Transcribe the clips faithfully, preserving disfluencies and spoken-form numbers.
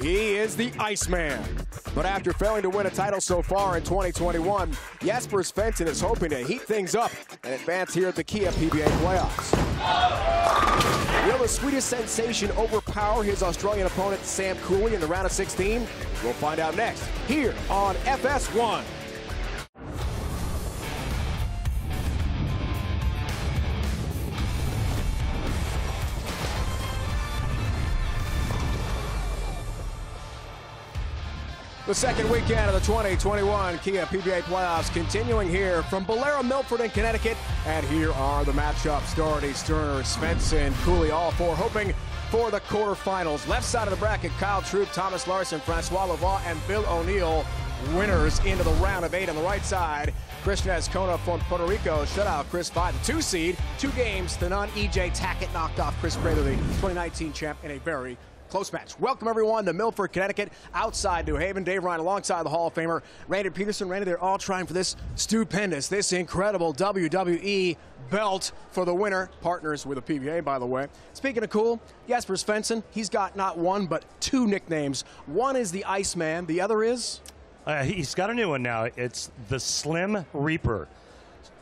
He is the Iceman. But after failing to win a title so far in twenty twenty-one, Jesper Svensson is hoping to heat things up and advance here at the Kia P B A Playoffs. Will the Swedish sensation overpower his Australian opponent Sam Cooley in the round of sixteen? We'll find out next here on F S one. The second weekend of the twenty twenty-one Kia P B A Playoffs continuing here from Bolero, Milford in Connecticut. And here are the matchups. Daugherty, Sterner, Svensson, Cooley, all four hoping for the quarterfinals. Left side of the bracket, Kyle Troup, Thomas Larson, François Lavoie, and Bill O'Neill, winners into the round of eight. On the right side, Christian Azkona from Puerto Rico shut out Chris Prather, two seed, two games to none. E J Tackett knocked off Chris Prather, the twenty nineteen champ, in a very close match. Welcome, everyone, to Milford, Connecticut, outside New Haven. Dave Ryan alongside the Hall of Famer, Randy Peterson. Randy, they're all trying for this stupendous, this incredible W W E belt for the winner. Partners with the P B A, by the way. Speaking of cool, Jesper Svensson, he's got not one, but two nicknames. One is the Iceman. The other is? Uh, he's got a new one now. It's the Slim Reaper.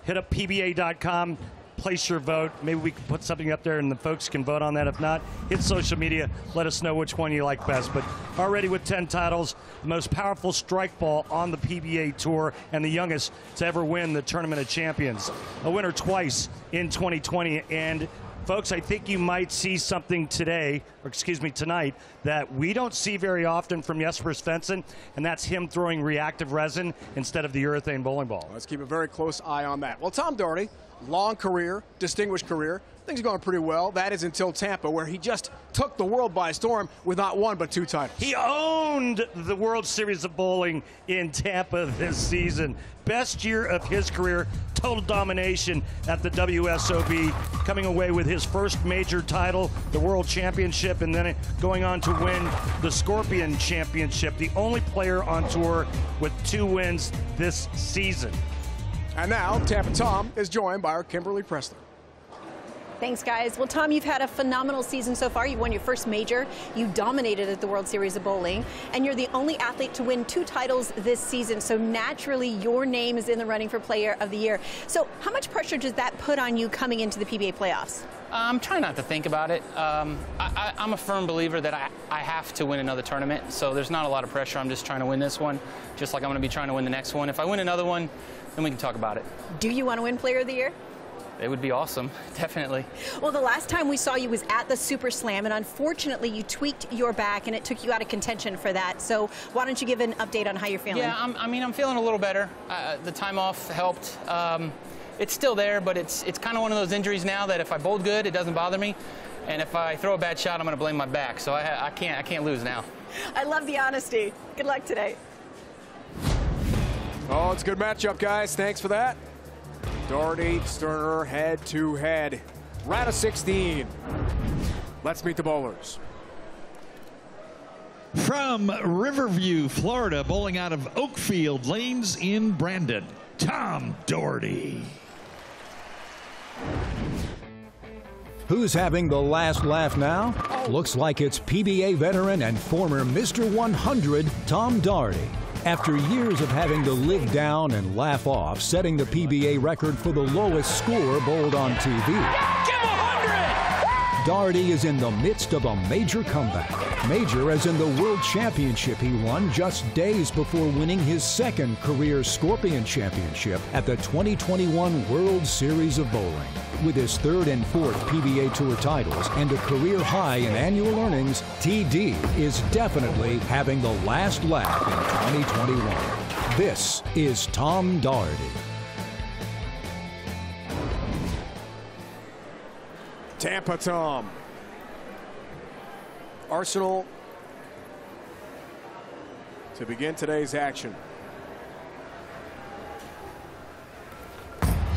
Hit up P B A dot com. Place your vote. Maybe we can put something up there and the folks can vote on that. If not, hit social media. Let us know which one you like best. But already with ten titles, the most powerful strike ball on the P B A Tour and the youngest to ever win the Tournament of Champions. A winner twice in twenty twenty. And folks, I think you might see something today, or excuse me, tonight, that we don't see very often from Jesper Svensson, and that's him throwing reactive resin instead of the urethane bowling ball. Let's keep a very close eye on that. Well, Tom Daugherty, long career, distinguished career. Things are going pretty well. That is until Tampa, where he just took the world by storm with not one but two titles. He owned the World Series of Bowling in Tampa this season. Best year of his career, total domination at the W S O B, coming away with his first major title, the World Championship, and then going on to win the Scorpion Championship, the only player on tour with two wins this season. And now, Tampa Tom is joined by our Kimberly Preston. Thanks, guys. Well, Tom, you've had a phenomenal season so far. You won your first major. You dominated at the World Series of Bowling. And you're the only athlete to win two titles this season. So naturally, your name is in the running for Player of the Year. So how much pressure does that put on you coming into the P B A playoffs? I'm trying not to think about it. Um, I, I, I'm a firm believer that I, I have to win another tournament. So there's not a lot of pressure. I'm just trying to win this one, just like I'm going to be trying to win the next one. If I win another one, then we can talk about it. Do you want to win Player of the Year? It would be awesome, definitely. Well, the last time we saw you was at the Super Slam, and unfortunately you tweaked your back and it took you out of contention for that. So why don't you give an update on how you're feeling? Yeah, I'm, I mean, I'm feeling a little better. Uh, the time off helped. Um, it's still there, but it's, it's kind of one of those injuries now that if I bowl good, it doesn't bother me. And if I throw a bad shot, I'm going to blame my back. So I, I, can't, I can't lose now. I love the honesty. Good luck today. Oh, it's a good matchup, guys. Thanks for that. Daugherty, Sterner, head-to-head. Round of sixteen. Let's meet the bowlers. From Riverview, Florida, bowling out of Oakfield Lanes in Brandon, Tom Daugherty. Who's having the last laugh now? Looks like it's P B A veteran and former Mister one hundred, Tom Daugherty. After years of having to live down and laugh off, setting the P B A record for the lowest score bowled on T V. Give one hundred! Daugherty is in the midst of a major comeback. Major as in the World Championship he won just days before winning his second career Scorpion Championship at the twenty twenty-one World Series of Bowling. With his third and fourth P B A Tour titles and a career high in annual earnings, T D is definitely having the last laugh in twenty twenty-one. This is Tom Daugherty. Tampa Tom. Arsenal to begin today's action.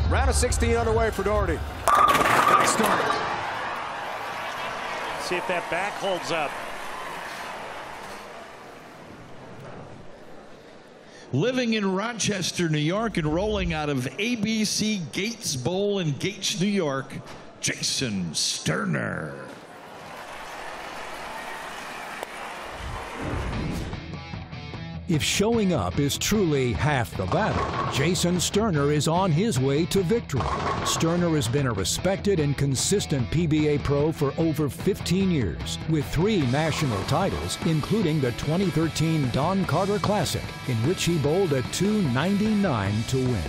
Round of sixteen underway for Daugherty. Nice start. See if that back holds up. Living in Rochester, New York, and rolling out of A B C Gates Bowl in Gates, New York, Jason Sterner. If showing up is truly half the battle, Jason Sterner is on his way to victory. Sterner has been a respected and consistent P B A pro for over fifteen years, with three national titles, including the twenty thirteen Don Carter Classic, in which he bowled a two ninety-nine to win.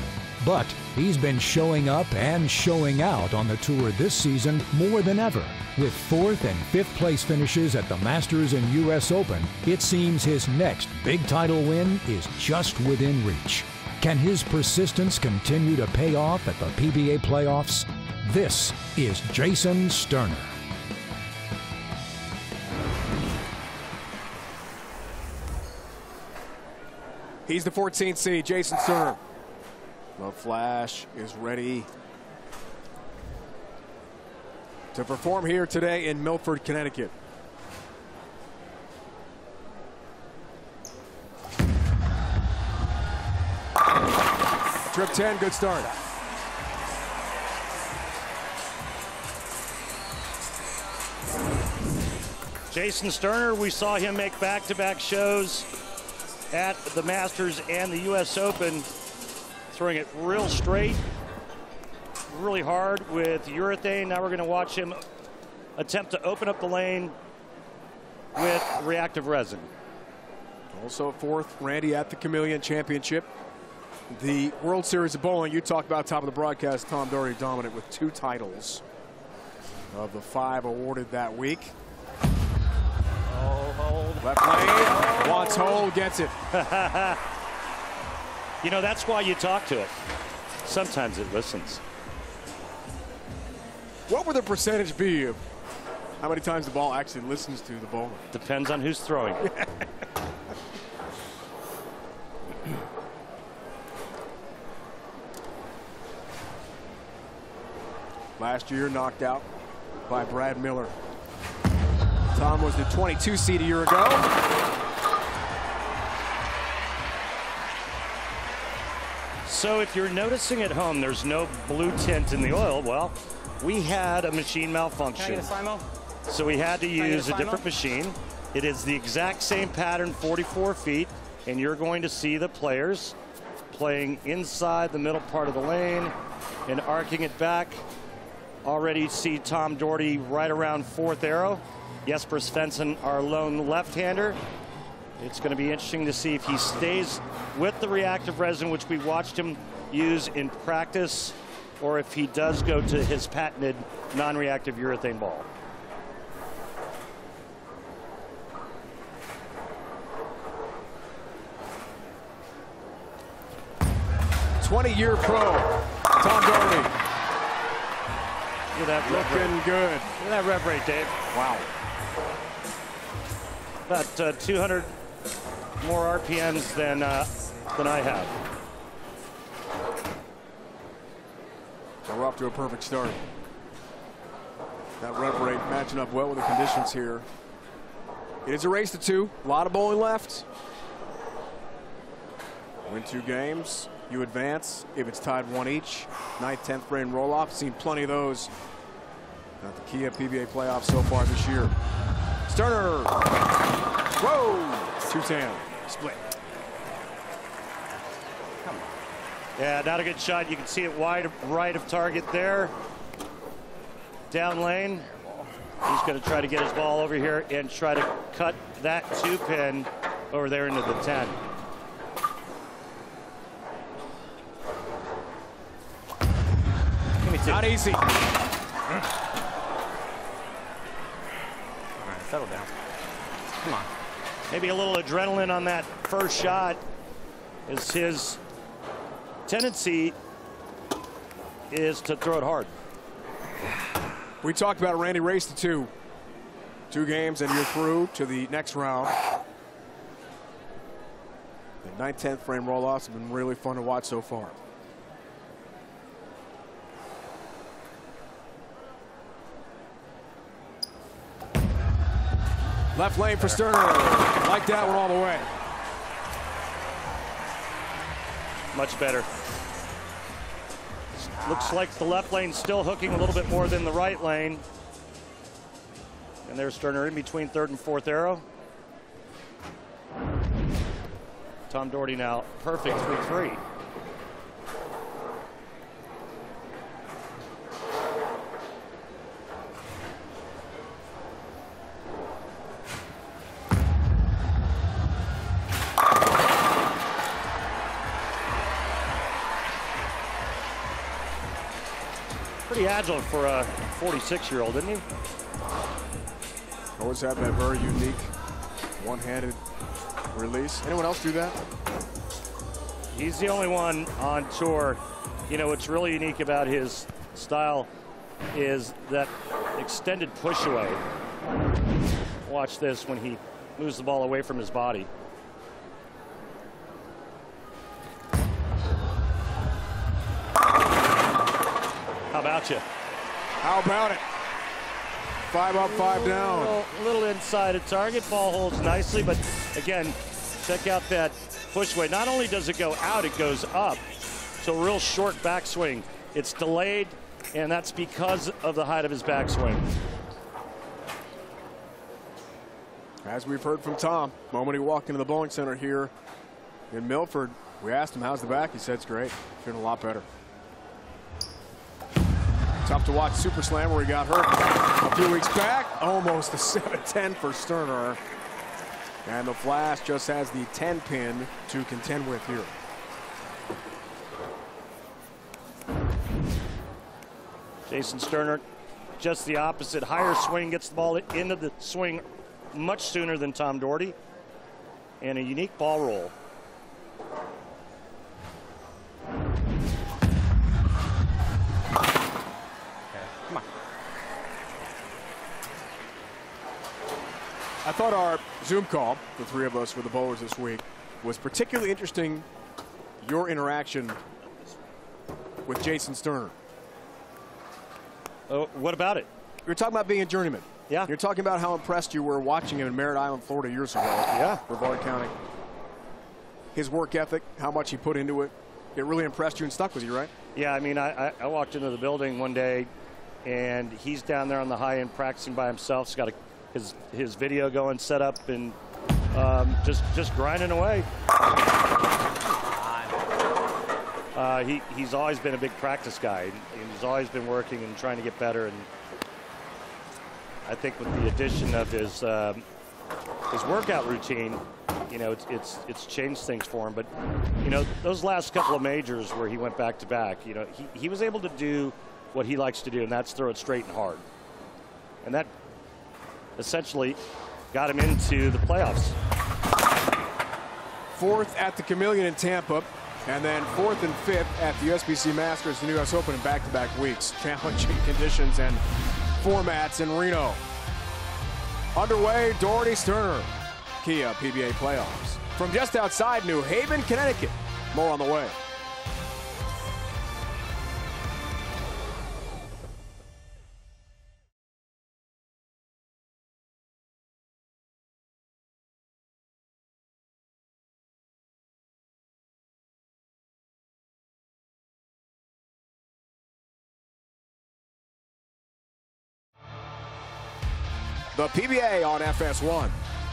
But he's been showing up and showing out on the tour this season more than ever. With fourth and fifth place finishes at the Masters and U S Open, it seems his next big title win is just within reach. Can his persistence continue to pay off at the P B A Playoffs? This is Jason Sterner. He's the fourteenth seed, Jason Sterner. The Flash is ready to perform here today in Milford, Connecticut. Trip ten, good start. Jason Sterner, we saw him make back-to-back shows at the Masters and the U S Open. Throwing it real straight, really hard with urethane. Now we're going to watch him attempt to open up the lane with reactive resin. Also fourth, Randy at the Chameleon Championship. The World Series of Bowling, you talked about top of the broadcast, Tom Daugherty dominant with two titles of the five awarded that week. Oh, hold. Left lane, oh. Wants hold, gets it. You know, that's why you talk to it. Sometimes it listens. What would the percentage be of how many times the ball actually listens to the bowler? Depends on who's throwing. Last year knocked out by Brad Miller. Tom was the twenty-two seed a year ago. So if you're noticing at home there's no blue tint in the oil, well, we had a machine malfunction. So we had to use a, a different machine. It is the exact same pattern, forty-four feet, and you're going to see the players playing inside the middle part of the lane and arcing it back. Already see Tom Daugherty right around fourth arrow. Jesper Svensson, our lone left-hander. It's going to be interesting to see if he stays with the reactive resin, which we watched him use in practice, or if he does go to his patented non-reactive urethane ball. twenty-year pro, Tom Daugherty. Look at that rep rate. Looking good. Look at that rep rate, Dave. Wow. About uh, two hundred more R P Ms than uh, than I have. So we're off to a perfect start. That rep rate matching up well with the conditions here. It is a race to two. A lot of bowling left. Win two games, you advance. If it's tied, one each. Ninth, tenth frame roll-off. Seen plenty of those at the Kia P B A Playoffs so far this year. Sterner. Whoa! Two down. Split. Come on. Yeah, not a good shot. You can see it wide right of target there. Down lane. He's going to try to get his ball over here and try to cut that two pin over there into the ten. Give me two. Not easy. Settle down. Come on. Maybe a little adrenaline on that first shot is his tendency is to throw it hard. We talked about Randy race to two. Two games and you're through to the next round. The nine tenth frame roll-offs have been really fun to watch so far. Left lane for Sterner. Like that one all the way. Much better. Looks like the left lane still hooking a little bit more than the right lane. And there's Sterner in between third and fourth arrow. Tom Daugherty now perfect for three. Pretty agile for a forty-six-year-old, isn't he? Always have that very unique one-handed release. Anyone else do that? He's the only one on tour. You know, what's really unique about his style is that extended push away. Watch this when he moves the ball away from his body. How about you? How about it? Five up, five down. A little, little inside of target. Ball holds nicely, but again, check out that pushway. Not only does it go out, it goes up. So real short backswing. It's delayed, and that's because of the height of his backswing. As we've heard from Tom, the moment he walked into the bowling center here in Milford, we asked him, how's the back? He said, it's great. Feeling a lot better. Tough to watch Super Slam where he got hurt a few weeks back. Almost a seven ten for Sterner. And the flash just has the ten pin to contend with here. Jason Sterner, just the opposite. Higher swing, gets the ball into the swing much sooner than Tom Daugherty. And a unique ball roll. I thought our Zoom call, the three of us for the bowlers this week, was particularly interesting, your interaction with Jason Sterner. Oh, what about it? You're talking about being a journeyman. Yeah. You're talking about how impressed you were watching him in Merritt Island, Florida years ago. Yeah. Brevard County. His work ethic, how much he put into it. It really impressed you and stuck with you, right? Yeah, I mean, I, I, I walked into the building one day, and he's down there on the high end practicing by himself. He's got a His, his video going, set up, and um, just just grinding away. Uh, he, he's always been a big practice guy, and he's always been working and trying to get better. And I think with the addition of his um, his workout routine, you know, it's it's it's changed things for him. But you know, those last couple of majors where he went back to back, you know, he he was able to do what he likes to do, and that's throw it straight and hard, and that essentially got him into the playoffs. Fourth at the Chameleon in Tampa, and then fourth and fifth at the U S B C Masters and U S Open in back-to-back weeks. Challenging conditions and formats in Reno. Underway, Daugherty Sterner, Kia P B A Playoffs. From just outside New Haven, Connecticut. More on the way. The P B A on F S one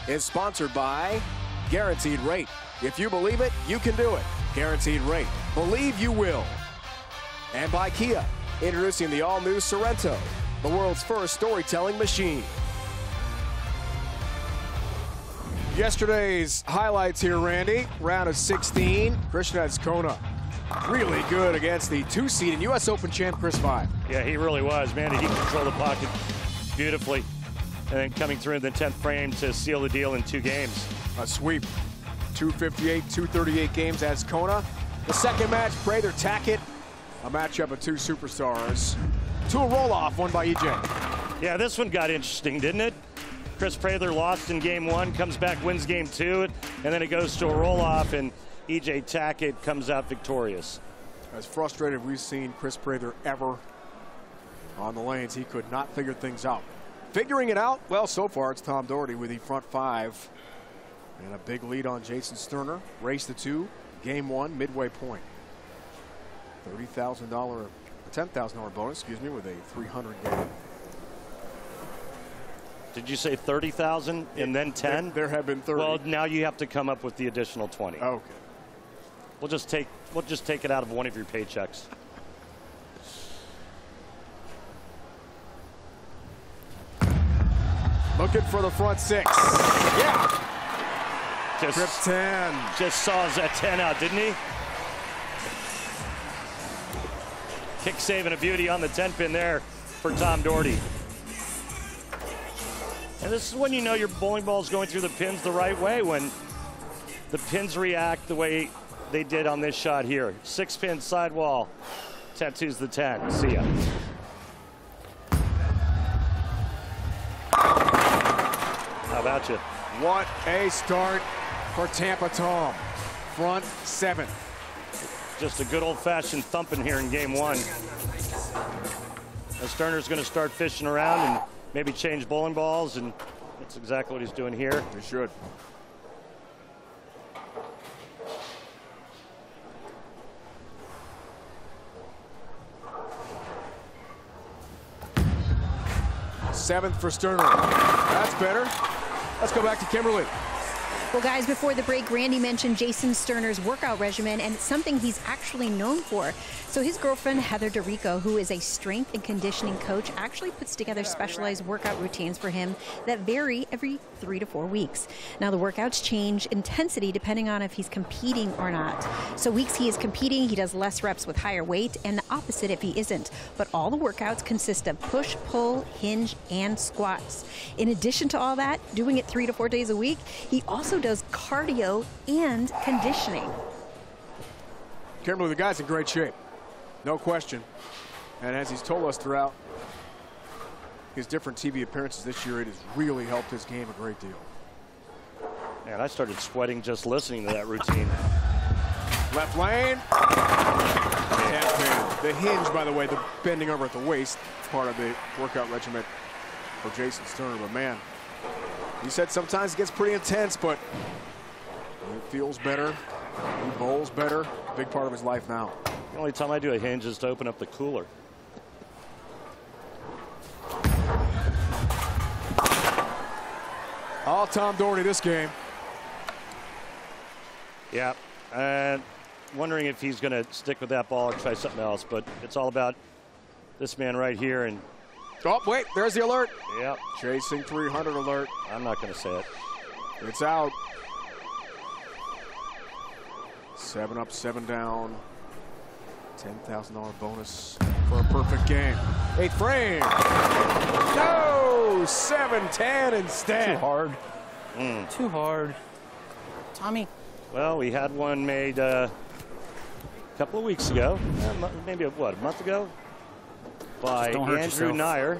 is sponsored by Guaranteed Rate. If you believe it, you can do it. Guaranteed Rate. Believe you will. And by Kia, introducing the all-new Sorento, the world's first storytelling machine. Yesterday's highlights here, Randy. Round of sixteen, Christian Azkona. Really good against the two-seed and U S Open champ Chris Prather. Yeah, he really was, man. He controlled the pocket beautifully. And then coming through in the tenth frame to seal the deal in two games. A sweep. two fifty-eight, two thirty-eight games as Azkona. The second match, Prather Tackett. A matchup of two superstars. To a roll-off, won by E J. Yeah, this one got interesting, didn't it? Chris Prather lost in game one, comes back, wins game two, and then it goes to a roll-off, and E J Tackett comes out victorious. As frustrated as we've seen Chris Prather ever on the lanes, he could not figure things out. Figuring it out, well, so far it's Tom Daugherty with the front five. And a big lead on Jason Sterner. Race the two, game one, midway point. thirty thousand dollar, ten thousand dollar bonus, excuse me, with a three hundred game. Did you say thirty thousand and then ten? There, there have been thirty. Well, now you have to come up with the additional twenty. Oh, okay. We'll just take we'll just take it out of one of your paychecks. Looking for the front six. Yeah. Just Rip ten. Just saw that ten out, didn't he? Kick save and a beauty on the ten pin there for Tom Daugherty. And this is when you know your bowling ball is going through the pins the right way, when the pins react the way they did on this shot here. Six pin sidewall, tattoos the ten. See ya. How about you? What a start for Tampa Tom. Front seven. Just a good old-fashioned thumping here in game one. Now Sterner's going to start fishing around and maybe change bowling balls, and that's exactly what he's doing here. He should. Seventh for Sterner. That's better. Let's go back to Kimberly. Well, guys, before the break, Randy mentioned Jason Sterner's workout regimen, and it's something he's actually known for. So his girlfriend, Heather DeRico, who is a strength and conditioning coach, actually puts together specialized workout routines for him that vary every three to four weeks. Now, the workouts change intensity depending on if he's competing or not. So weeks he is competing, he does less reps with higher weight, and the opposite if he isn't. But all the workouts consist of push, pull, hinge, and squats. In addition to all that, doing it three to four days a week, he also does cardio and conditioning. Kimberly, the guy's in great shape, no question. And as he's told us throughout his different T V appearances this year, it has really helped his game a great deal. And I started sweating just listening to that routine. Left lane. The hinge, by the way, the bending over at the waist, part of the workout regimen for Jason Sterner. But man, he said sometimes it gets pretty intense, but it feels better. He bowls better. Big part of his life now. The only time I do a hinge is to open up the cooler. All Tom Daugherty this game. Yeah, and uh, wondering if he's going to stick with that ball or try something else, but it's all about this man right here. And oh, wait, there's the alert. Yep. Chasing three hundred alert. I'm not going to say it. It's out. Seven up, seven down. ten thousand dollar bonus for a perfect game. Eighth frame. No! seven ten instead. Too hard. Mm. Too hard. Tommy. Well, we had one made uh, a couple of weeks ago. Uh, maybe, what, a month ago? By Andrew Nyer.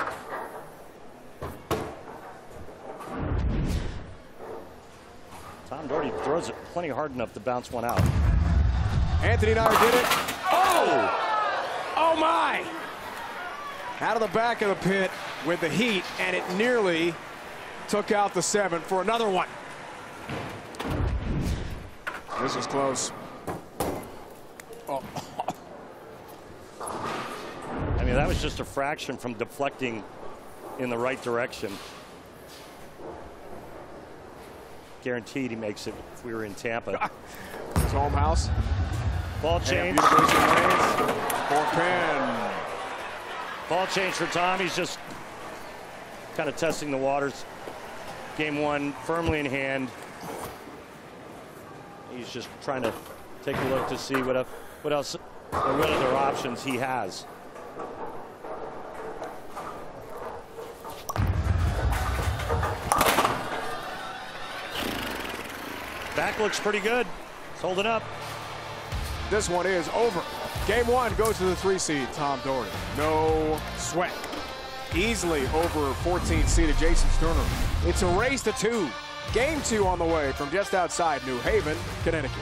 Tom Daugherty throws it plenty hard enough to bounce one out. Anthony Nyer did it. Oh! Oh my! Out of the back of the pit with the heat, and it nearly took out the seven for another one. This is close. Oh. I mean, that was just a fraction from deflecting in the right direction. Guaranteed he makes it if we were in Tampa. His home house. Ball change. Four pin. Ball change for Tom. He's just kind of testing the waters. Game one firmly in hand. He's just trying to take a look to see what up, what else, or what other options he has. Back looks pretty good. It's holding up. This one is over. Game one goes to the three seed, Tom Daugherty. No sweat. Easily over fourteen seeded Jason Sterner. It's a race to two. Game two on the way from just outside New Haven, Connecticut.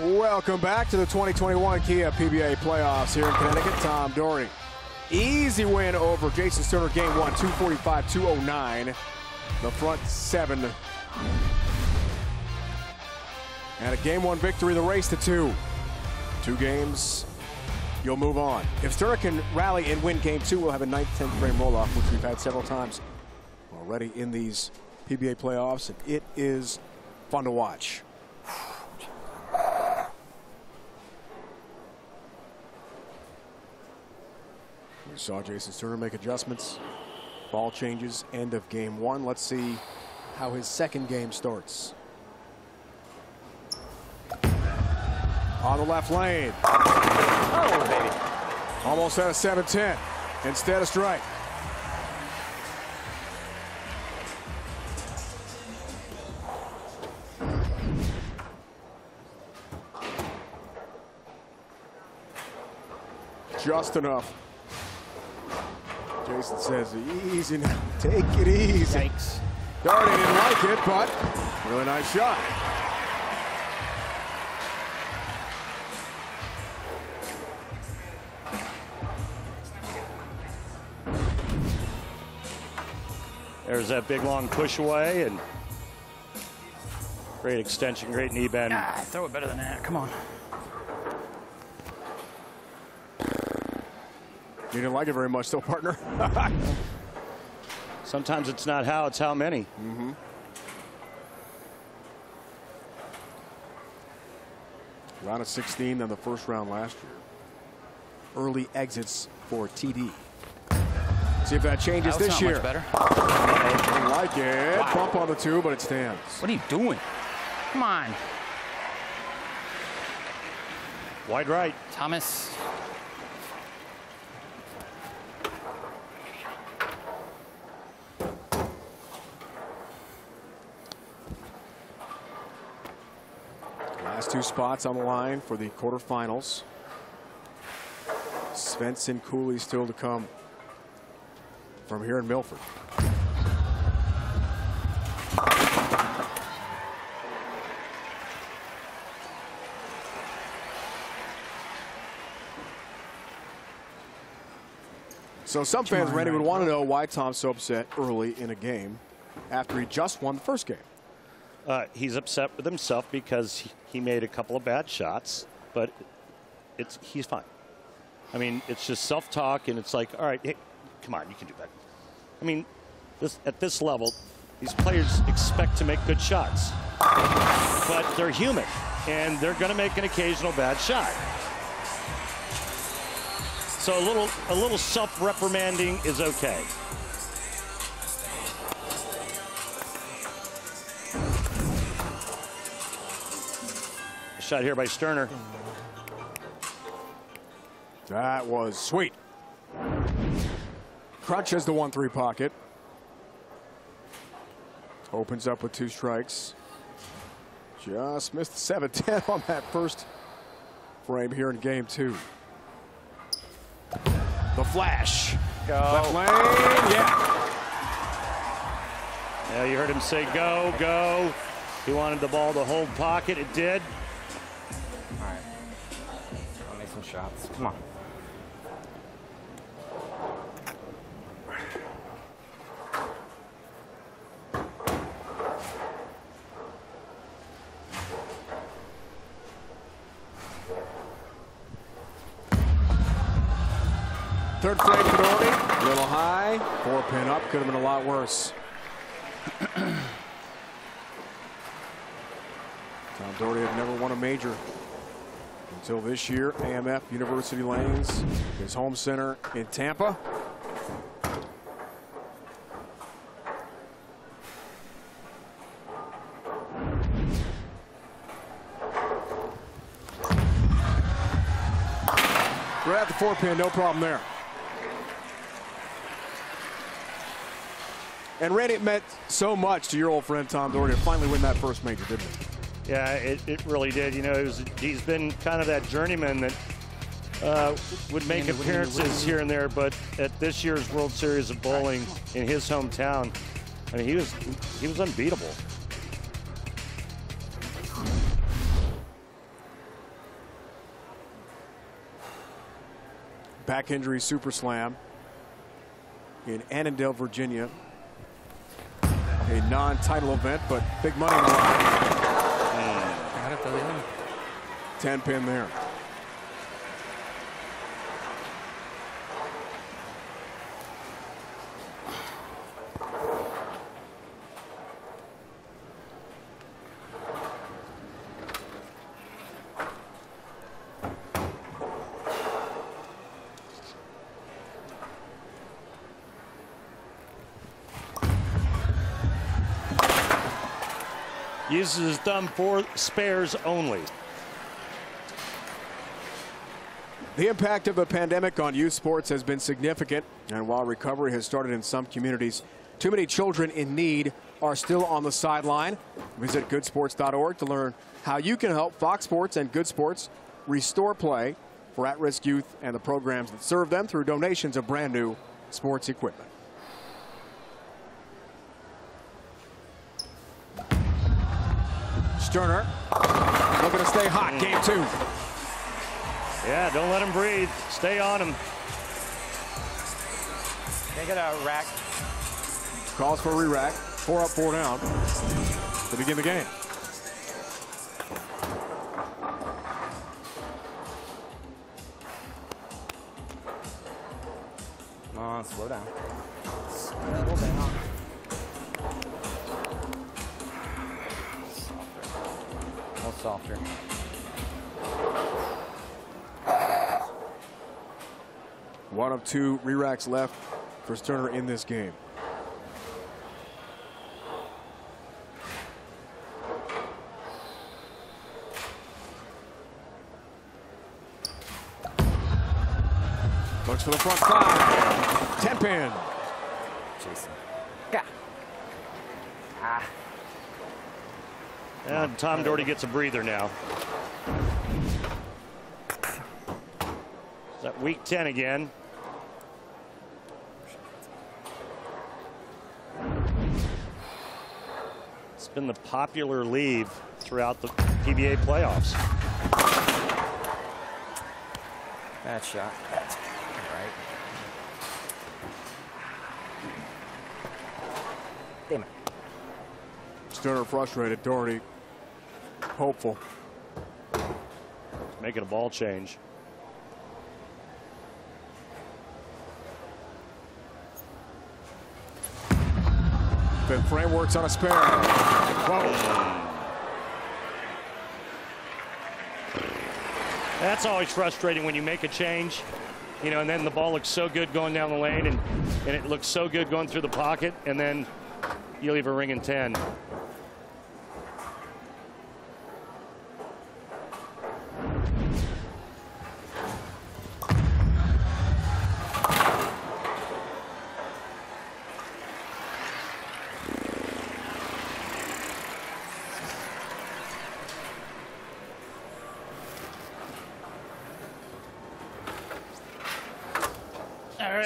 Welcome back to the twenty twenty-one Kia P B A Playoffs here in Connecticut. Tom Daugherty. Easy win over Jason Sterner, game one, two forty-five, two oh nine. The front seven. And a game one victory, the race to two. Two games, you'll move on. If Sterner can rally and win game two, we'll have a ninth, tenth frame roll-off, which we've had several times already in these P B A playoffs, and it is fun to watch. We saw Jason Sterner make adjustments, ball changes, end of game one. Let's see how his second game starts. On the left lane. Oh, baby. Almost had a seven ten. Instead, a strike. Just enough. Jason says, easy now. Take it easy. Yikes. Daugherty didn't like it, but really nice shot. There's that big, long push away, and great extension, great knee bend. Ah, throw it better than that. Come on. You didn't like it very much, though, partner. Sometimes it's not how, it's how many. Mm-hmm. Round of sixteen in the first round last year. Early exits for T D. See if that changes that this year. Much better. I didn't like it. Wow. Bump on the two, but it stands. What are you doing? Come on. Wide right. Thomas. Two spots on the line for the quarterfinals. Svensson, Cooley still to come from here in Milford. So some fans, Randy, would want to know why Tom's so upset early in a game after he just won the first game. Uh, he's upset with himself because he, he made a couple of bad shots, but it's he's fine. I mean, it's just self-talk, and it's like, all right, hey, come on, you can do better. I mean, this, at this level, these players expect to make good shots, but they're human, and they're going to make an occasional bad shot. So a little, a little self-reprimanding is okay. Shot here by Sterner. That was sweet. Crunches the one three pocket. Opens up with two strikes. Just missed the seven ten on that first frame here in game two. The flash. Go. Left lane. Yeah. Yeah, you heard him say go, go. He wanted the ball to hold pocket. It did. Shots. Come on. Third frame for Daugherty. A little high. Four pin up. Could have been a lot worse. Tom Daugherty had never won a major until this year. A M F University Lanes, his home center in Tampa. Right at the four pin, no problem there. And Randy, it meant so much to your old friend Tom Daugherty to finally win that first major, didn't it? Yeah, it, it really did. You know, it was, he's been kind of that journeyman that uh, would make appearances here and there, but at this year's World Series of Bowling in his hometown, I mean, he was he was unbeatable. back injury Super Slam in Annandale, Virginia. A non-title event, but big money in the line. Got it for the win. Ten pin there. Uses his thumb for spares only. The impact of the pandemic on youth sports has been significant, and while recovery has started in some communities, too many children in need are still on the sideline. Visit good sports dot org to learn how you can help Fox Sports and Good Sports restore play for at-risk youth and the programs that serve them through donations of brand new sports equipment. Sterner looking to stay hot, mm. game two. Yeah, don't let him breathe. Stay on him. Take it out, rack. Calls for a re-rack. Four up, four down to begin the game. Come on, slow down. Slow down. Softer. One of two re-racks left for Sterner in this game. Looks for the front five. Ten pin. Jason. Yeah. Ah. And Tom Daugherty gets a breather now. Is that week ten again? It's been the popular leave throughout the P B A playoffs. That shot. That's right. Damn it. Sterner frustrated. Daugherty hopeful. Making a ball change. Then frame works on a spare. Whoa. That's always frustrating when you make a change, you know, and then the ball looks so good going down the lane, and, and it looks so good going through the pocket, and then you leave a ring in ten.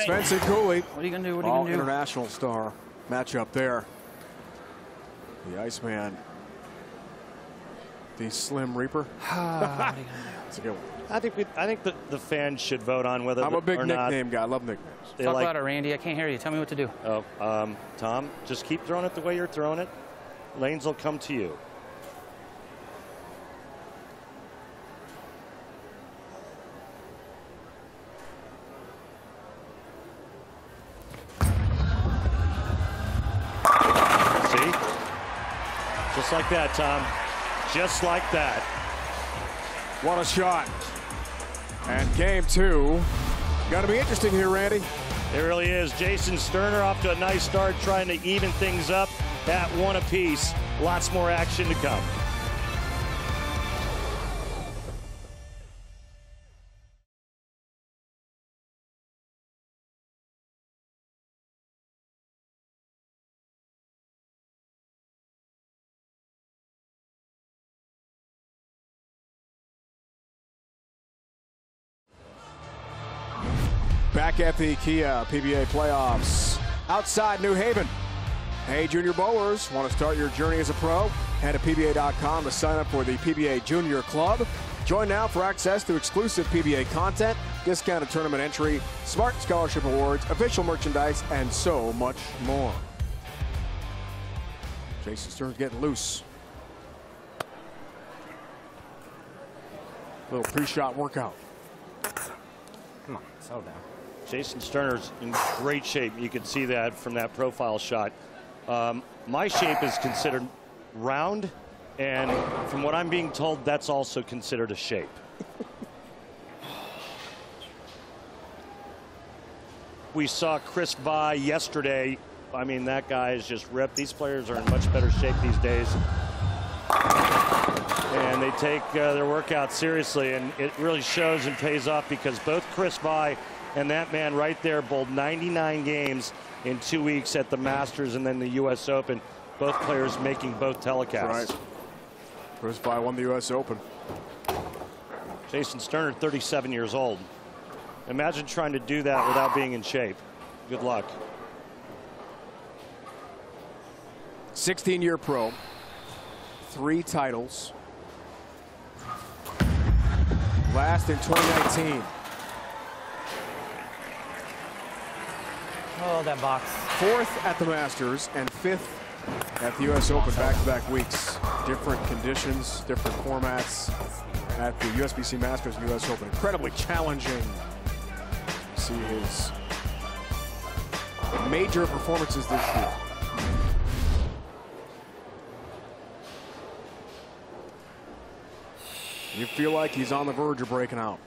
Svensson Cooley. What are you gonna do? What are you gonna do? International star matchup there. The Iceman. The Slim Reaper. That's a good one. I think we, I think the, the fans should vote on whether. I'm a big nickname guy. I love nicknames. They Talk like, about it, Randy. I can't hear you. Tell me what to do. Oh, um, Tom, just keep throwing it the way you're throwing it. Lanes will come to you. Like that, Tom. Just like that. What a shot. And game two. Got to be interesting here, Randy. It really is. Jason Sterner off to a nice start, trying to even things up at one apiece. Lots more action to come. Back at the Kia P B A Playoffs outside New Haven. Hey, junior bowlers, want to start your journey as a pro? Head to P B A dot com to sign up for the P B A Junior Club. Join now for access to exclusive P B A content, discounted tournament entry, smart scholarship awards, official merchandise, and so much more. Jason Sterner's getting loose. Little pre-shot workout. Come on, slow down. Jason Sterner's in great shape. You can see that from that profile shot. Um, my shape is considered round, and from what I'm being told, that's also considered a shape. We saw Chris Prather yesterday. I mean, that guy is just ripped. These players are in much better shape these days. And they take uh, their workout seriously, and it really shows and pays off, because both Chris Prather and that man right there bowled ninety-nine games in two weeks at the Masters and then the U S Open. Both players making both telecasts. Right. Chris Prather won the U S Open. Jason Sterner, thirty-seven years old. Imagine trying to do that without being in shape. Good luck. sixteen-year pro, three titles. Last in twenty nineteen. Oh, that box. Fourth at the Masters and fifth at the U S Open, back-to-back weeks. Different conditions, different formats at the U S B C Masters and U S Open. Incredibly challenging. See his major performances this year. You feel like he's on the verge of breaking out.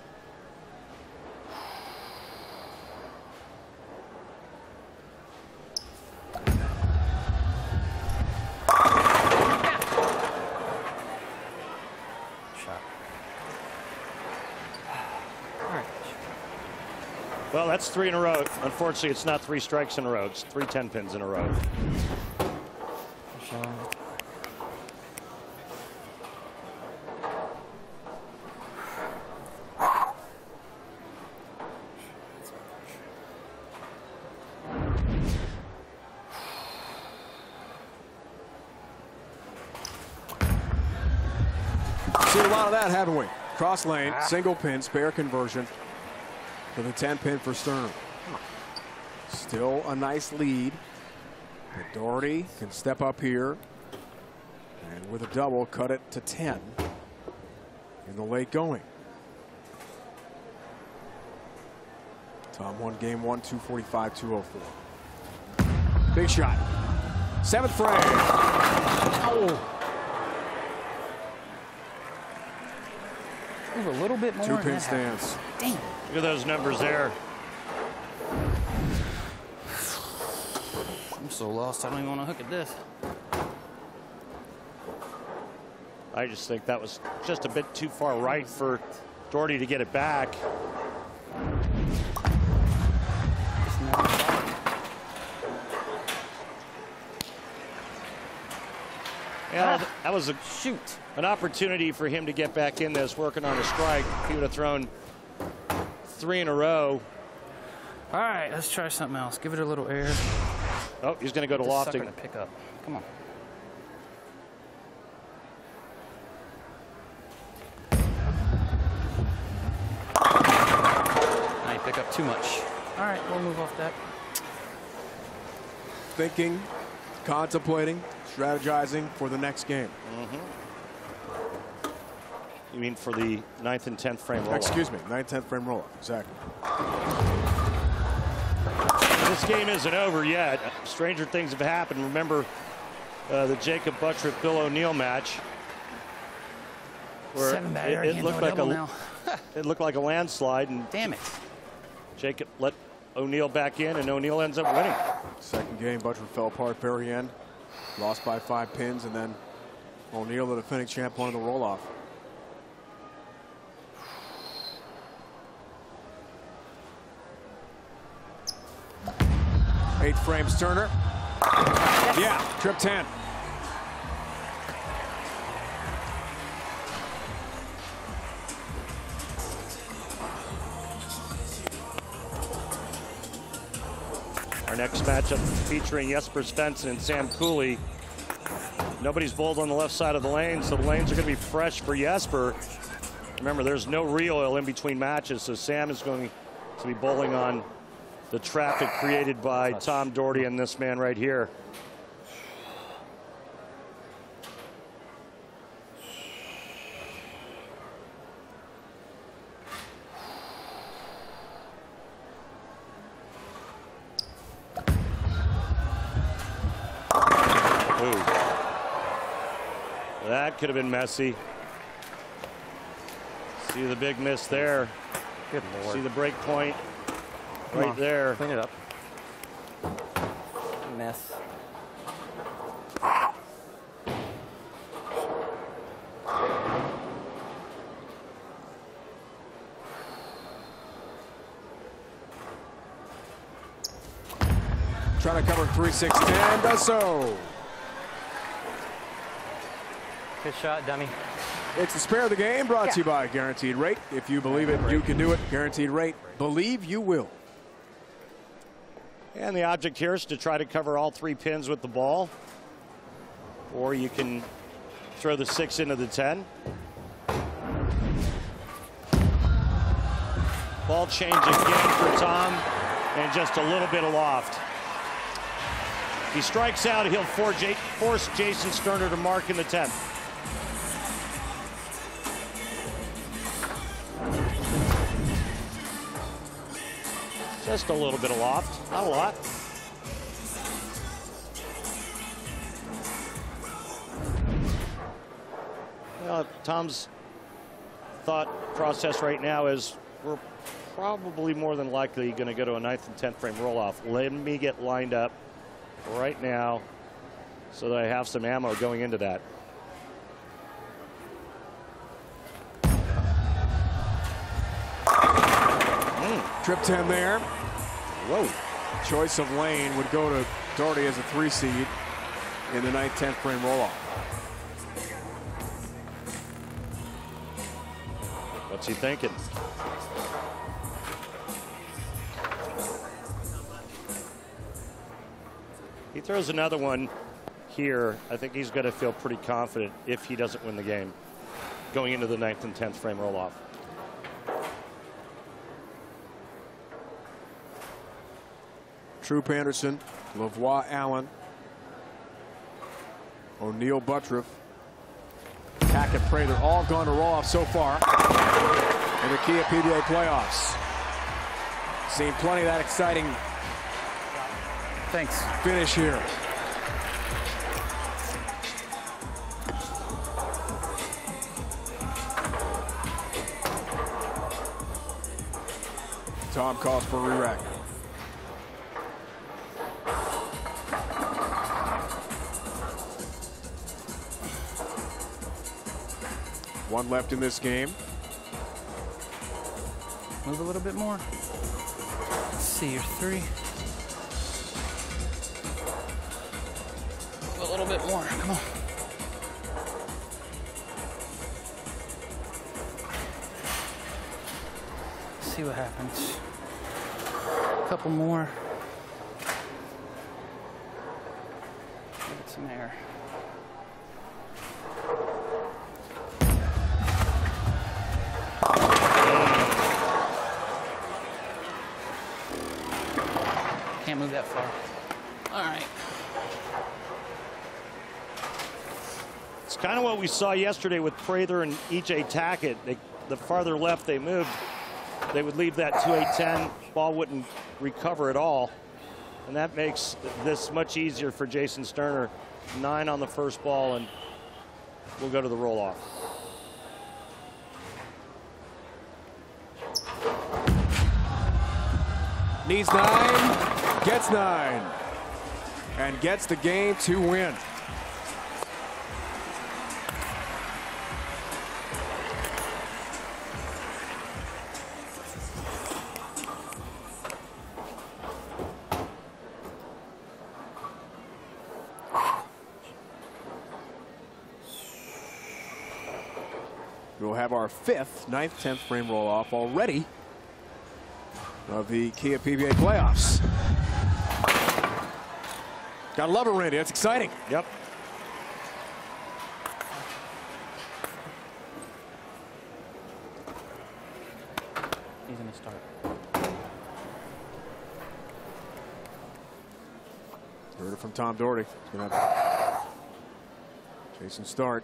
Shot. Well, that's three in a row. Unfortunately, it's not three strikes in a row. It's three ten pins in a row. Haven't we? Cross lane, single pin, spare conversion for the ten pin for Sterner. Still a nice lead. But Daugherty can step up here and with a double cut it to ten in the late going. Tom won game one, two forty-five, two oh four. Big shot. Seventh frame. Oh. A little bit more. Two pin stance. Dang. Look at those numbers there. I'm so lost. I don't even want to hook at this. I just think that was just a bit too far right for Daugherty to get it back. Yeah, that was a shoot, an opportunity for him to get back in this, working on a strike. He would have thrown three in a row. All right, let's try something else. Give it a little air. Oh, he's going to go to lofting. Sucker to pick up. Come on. I pick up too much. All right, we'll move off that. Thinking, contemplating, strategizing for the next game. Mm-hmm. You mean for the ninth and tenth frame roll-up? Excuse me, ninth, tenth frame roll-up. Exactly. This game isn't over yet. Stranger things have happened. Remember uh, the Jacob Buttrick Bill O'Neill match, where Seven batter, it, it looked like a now. It looked like a landslide, and damn it, Jacob let O'Neill back in, and O'Neill ends up winning. Second game, Buttrick fell apart very end. Lost by five pins, and then O'Neill, the defending champ, won the roll-off. Eighth frame, Sterner. Yes. Yeah, trip ten. Our next matchup featuring Jesper Svensson and Sam Cooley. Nobody's bowled on the left side of the lane, so the lanes are going to be fresh for Jesper. Remember, there's no re-oil in between matches, so Sam is going to be bowling on the traffic created by Tom Daugherty and this man right here. That could have been messy. See the big miss there. Good Lord. See the break point right there. Clean it up. Mess. Trying to cover three six ten, does so. Good shot, dummy. It's the spare of the game brought yeah. to you by Guaranteed Rate. If you believe it, you can do it. Guaranteed Rate. Believe you will. And the object here is to try to cover all three pins with the ball. Or you can throw the six into the ten. Ball change again for Tom. And just a little bit aloft. If he strikes out, he'll force Jason Sterner to mark in the tenth. Just a little bit aloft, not a lot. Well, Tom's thought process right now is we're probably more than likely going to go to a ninth and tenth frame roll off. Let me get lined up right now so that I have some ammo going into that. Trip ten there. Whoa. Choice of lane would go to Daugherty as a three seed in the ninth, tenth frame rolloff. What's he thinking? He throws another one here. I think he's going to feel pretty confident if he doesn't win the game going into the ninth and tenth frame rolloff. Troup, Anderson, Lavoie, Allen, O'Neill, Buttriff, Tackett, Prather, all gone to roll-off so far in the Kia P B A Playoffs. Seen plenty of that exciting Thanks. finish here. Tom calls for re-rack. One left in this game. Move a little bit more. Let's see your three. Move a little bit more. Come on. Let's see what happens. A couple more. Give it some air. Move that far. All right. It's kind of what we saw yesterday with Prather and E J Tackett. They, the farther left they moved, they would leave that two eight ten. Ball wouldn't recover at all. And that makes this much easier for Jason Sterner. Nine on the first ball, and we'll go to the roll-off. Needs nine. Gets nine and gets the game to win. We'll have our fifth, ninth, tenth frame roll off already of the Kia P B A Playoffs. Gotta love it, Randy. That's exciting. Yep. start. Heard it from Tom Daugherty. Jason Sterner.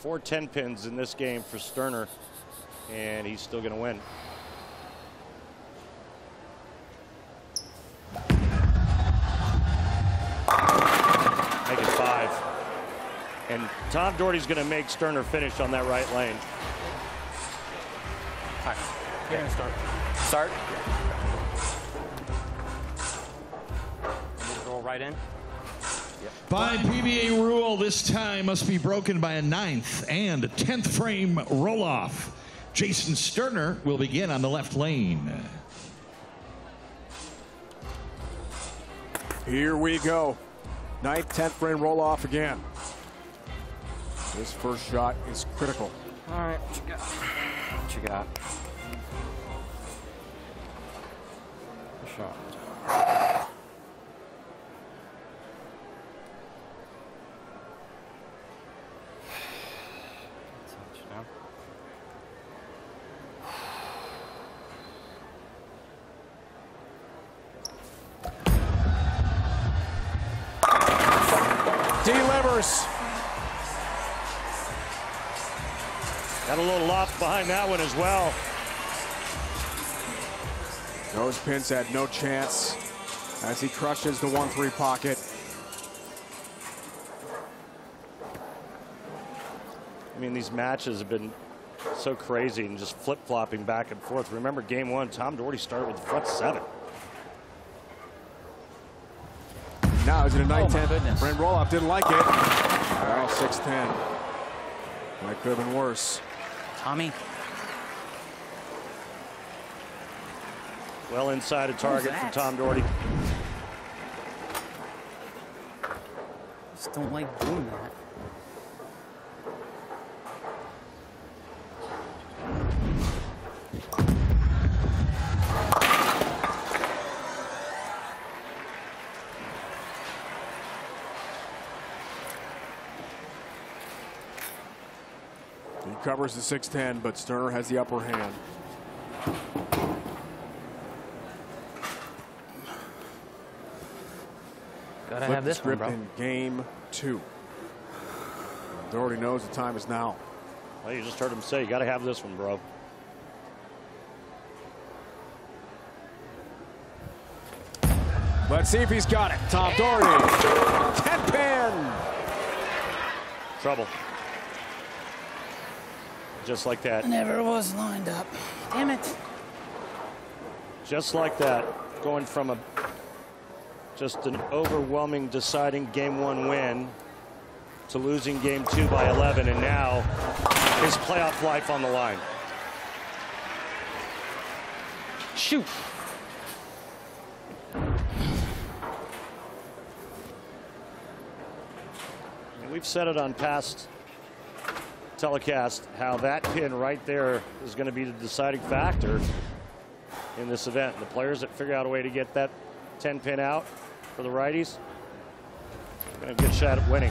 Four ten pins in this game for Sterner, and he's still going to win. Make it five. And Tom Daugherty's going to make Sterner finish on that right lane. All right. You're going to start. Start? Yeah. Roll right in. By P B A rule, this tie must be broken by a ninth and a tenth frame roll-off. Jason Sterner will begin on the left lane. Here we go. Ninth, tenth frame roll-off again. This first shot is critical. All right, what you got? What you got? Good shot. Delivers. Got a little loft behind that one as well. Those pins had no chance as he crushes the one three pocket. I mean, these matches have been so crazy and just flip-flopping back and forth. Remember game one, Tom Daugherty started with the front seven. Now he's in a nine ten. Brent Roloff didn't like it. Well, six ten. That could have been worse. Tommy. Well inside a target for Tom Daugherty. Just don't like doing that. Covers the six ten, but Sterner has the upper hand. Gotta have this one, bro. In game two. Daugherty knows the time is now. Well, you just heard him say, you gotta have this one, bro. Let's see if he's got it. Tom Daugherty. ten pin. Trouble. Just like that. Never was lined up. Damn it. Just like that. Going from a just an overwhelming deciding game one win to losing game two by eleven, and now his playoff life on the line. Shoot. And we've said it on past telecast how that pin right there is going to be the deciding factor in this event. The players that figure out a way to get that ten pin out for the righties are going to have a good shot at winning.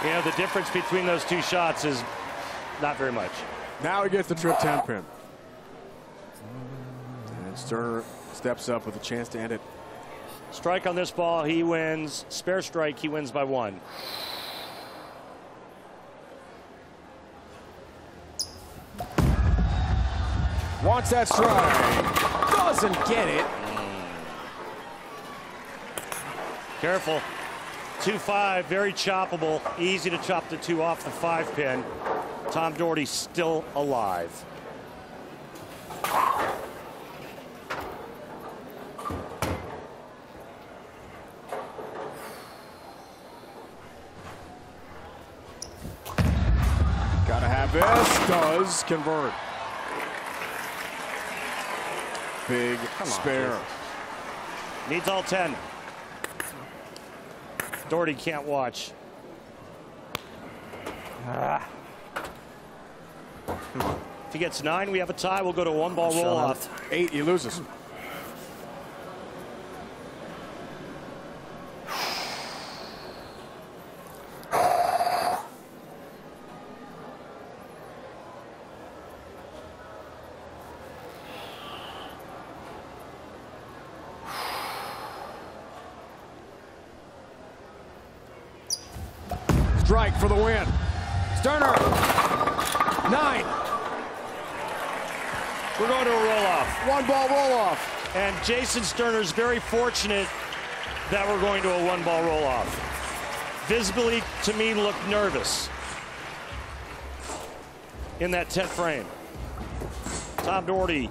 You know, the difference between those two shots is not very much. Now he gets the trip ten pin. And Sterner steps up with a chance to end it. Strike on this ball, he wins. Spare strike, he wins by one. Wants that strike. Doesn't get it. Careful. two five, very choppable. Easy to chop the two off the five pin. Tom Daugherty still alive. This does convert. Big Come spare. On, needs all ten. Daugherty can't watch. Ah. If he gets nine, we have a tie. We'll go to one ball roll off. Eight, he loses. strike for the win. Sterner, nine. We're going to a roll-off. One ball roll-off. And Jason Sterner's very fortunate that we're going to a one ball roll-off. Visibly, to me, looked nervous in that tenth frame. Tom Daugherty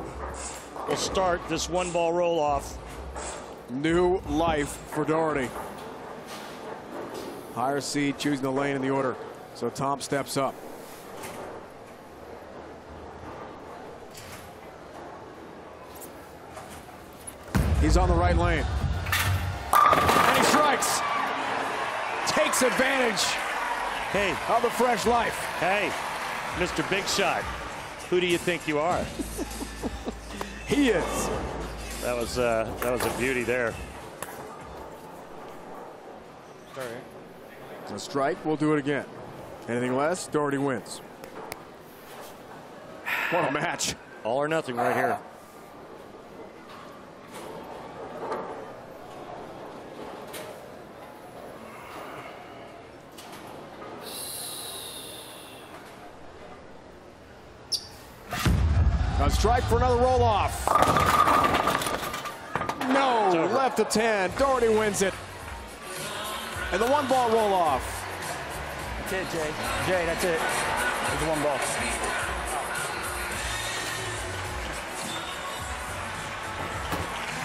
will start this one ball roll-off. New life for Daugherty. Higher seed, choosing the lane in the order. So Tom steps up. He's on the right lane. And he strikes. Takes advantage, hey, of the fresh life. Hey, Mister Big Shot, who do you think you are? He is. That was, uh, that was a beauty there. All right. It's a strike. We'll do it again. Anything less, Daugherty wins. What a match. All or nothing right here. A strike for another roll-off. No, left to ten. Daugherty wins it. And the one ball roll off. That's it, Jay. Jay, that's it. That's the one ball.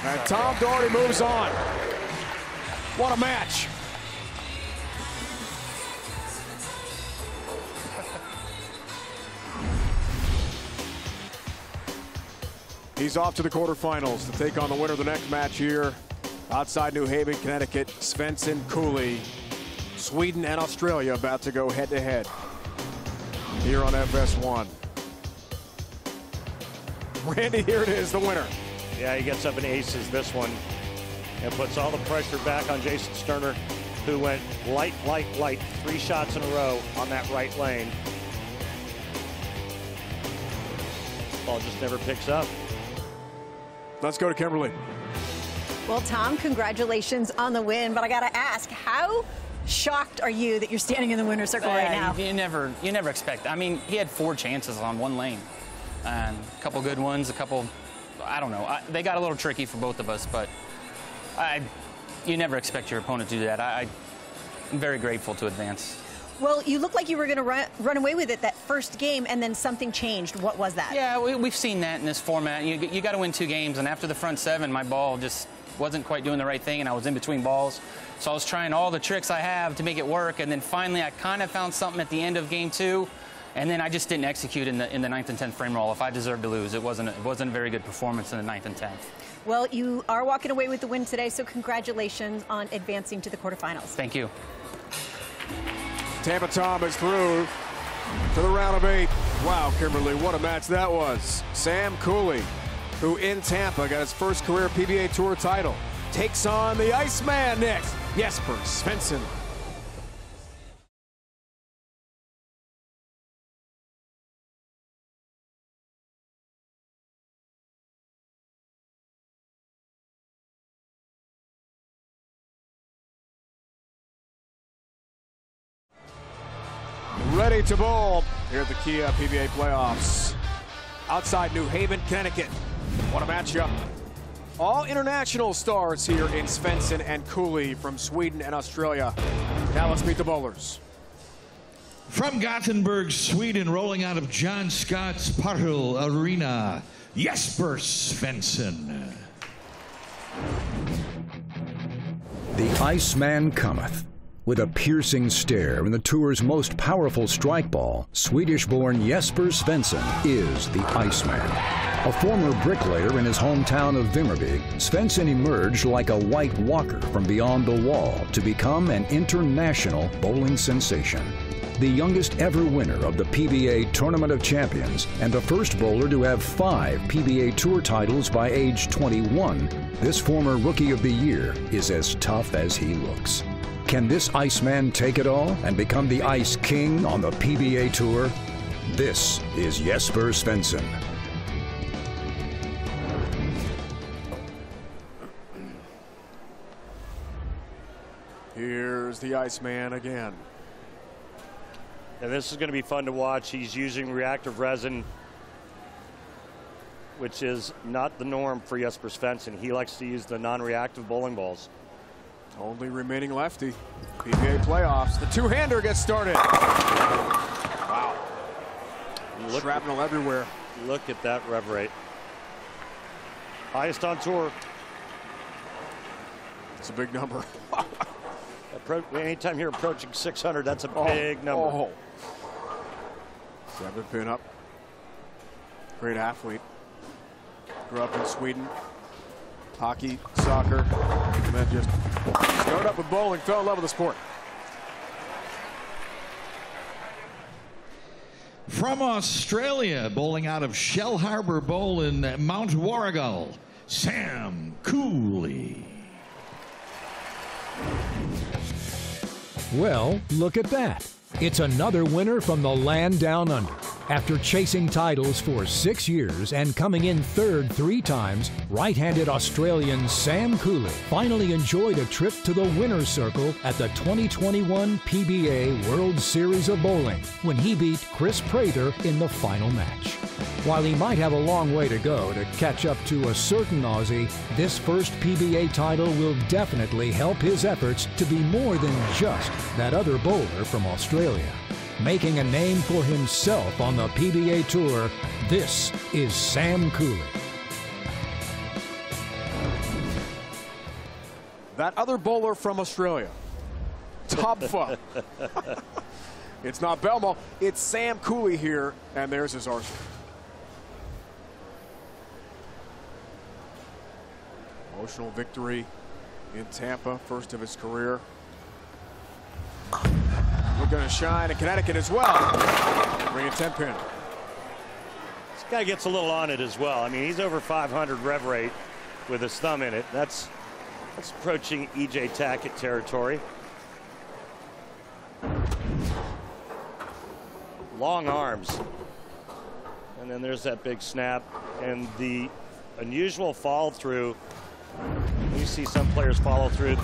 And Tom Daugherty moves on. What a match. He's off to the quarterfinals to take on the winner of the next match here. Outside New Haven, Connecticut, Svensson, Cooley, Sweden and Australia about to go head-to-head -head here on F S one. Randy, here it is, the winner. Yeah, he gets up and aces this one and puts all the pressure back on Jason Sterner, who went light, light, light, three shots in a row on that right lane. Ball just never picks up. Let's go to Kimberly. Well, Tom, congratulations on the win, but I gotta ask, how shocked are you that you're standing in the winner's circle uh, right now? You never, you never expect. I mean, he had four chances on one lane, um, a couple good ones, a couple, I don't know. I, they got a little tricky for both of us, but I, you never expect your opponent to do that. I, I'm very grateful to advance. Well, you looked like you were going to run, run away with it that first game, and then something changed. What was that? Yeah, we, we've seen that in this format. You, you got to win two games, and after the front seven, my ball just wasn't quite doing the right thing, and I was in between balls. So I was trying all the tricks I have to make it work, and then finally I kind of found something at the end of game two, and then I just didn't execute in the in the ninth and tenth frame roll. If I deserved to lose, it wasn't it wasn't a very good performance in the ninth and tenth. Well, you are walking away with the win today, so congratulations on advancing to the quarterfinals. Thank you. Tampa Tom is through to the round of eight. Wow, Kimberly, what a match that was. Sam Cooley, who in Tampa got his first career P B A Tour title, takes on the Iceman next, Jesper Svensson. Ready to bowl here at the Kia P B A Playoffs. Outside New Haven, Connecticut. What a matchup. All international stars here in Svensson and Cooley from Sweden and Australia. Now let's meet the bowlers. From Gothenburg, Sweden, rolling out of John Scott's Parhul Arena, Jesper Svensson. The Iceman cometh. With a piercing stare in the tour's most powerful strike ball, Swedish-born Jesper Svensson is the Iceman. A former bricklayer in his hometown of Vimmerby, Svensson emerged like a white walker from beyond the wall to become an international bowling sensation. The youngest ever winner of the P B A Tournament of Champions and the first bowler to have five P B A Tour titles by age twenty-one, this former Rookie of the Year is as tough as he looks. Can this Iceman take it all and become the Ice King on the P B A Tour? This is Jesper Svensson. Here's the Iceman again. And this is going to be fun to watch. He's using reactive resin, which is not the norm for Jesper Svensson. He likes to use the non-reactive bowling balls. Only remaining lefty. P B A Playoffs. The two-hander gets started. Wow. Look, shrapnel everywhere. Look at that rev rate. Highest on tour. It's a big number. Anytime you're approaching six hundred, that's a big oh, number. Oh. Seven pin up. Great athlete. Grew up in Sweden. Hockey, soccer, and then just showed up with bowling, fell in love with the sport. From Australia, bowling out of Shell Harbour Bowl in Mount Warrigal, Sam Cooley. Well, look at that. It's another winner from the land down under. After chasing titles for six years and coming in third three times, right-handed Australian Sam Cooley finally enjoyed a trip to the winner's circle at the twenty twenty-one P B A World Series of Bowling when he beat Chris Prather in the final match. While he might have a long way to go to catch up to a certain Aussie, this first P B A title will definitely help his efforts to be more than just that other bowler from Australia. Making a name for himself on the P B A Tour, this is Sam Cooley. That other bowler from Australia. Tampa. It's not Belmo, it's Sam Cooley here, and there's his arsenal. Emotional victory in Tampa, first of his career. We're going to shine in Connecticut as well. Bring a ten pin. This guy gets a little on it as well. I mean, he's over five hundred rev rate with his thumb in it. That's, that's approaching E J Tackett territory. Long arms. And then there's that big snap. And the unusual fall through. You see some players follow through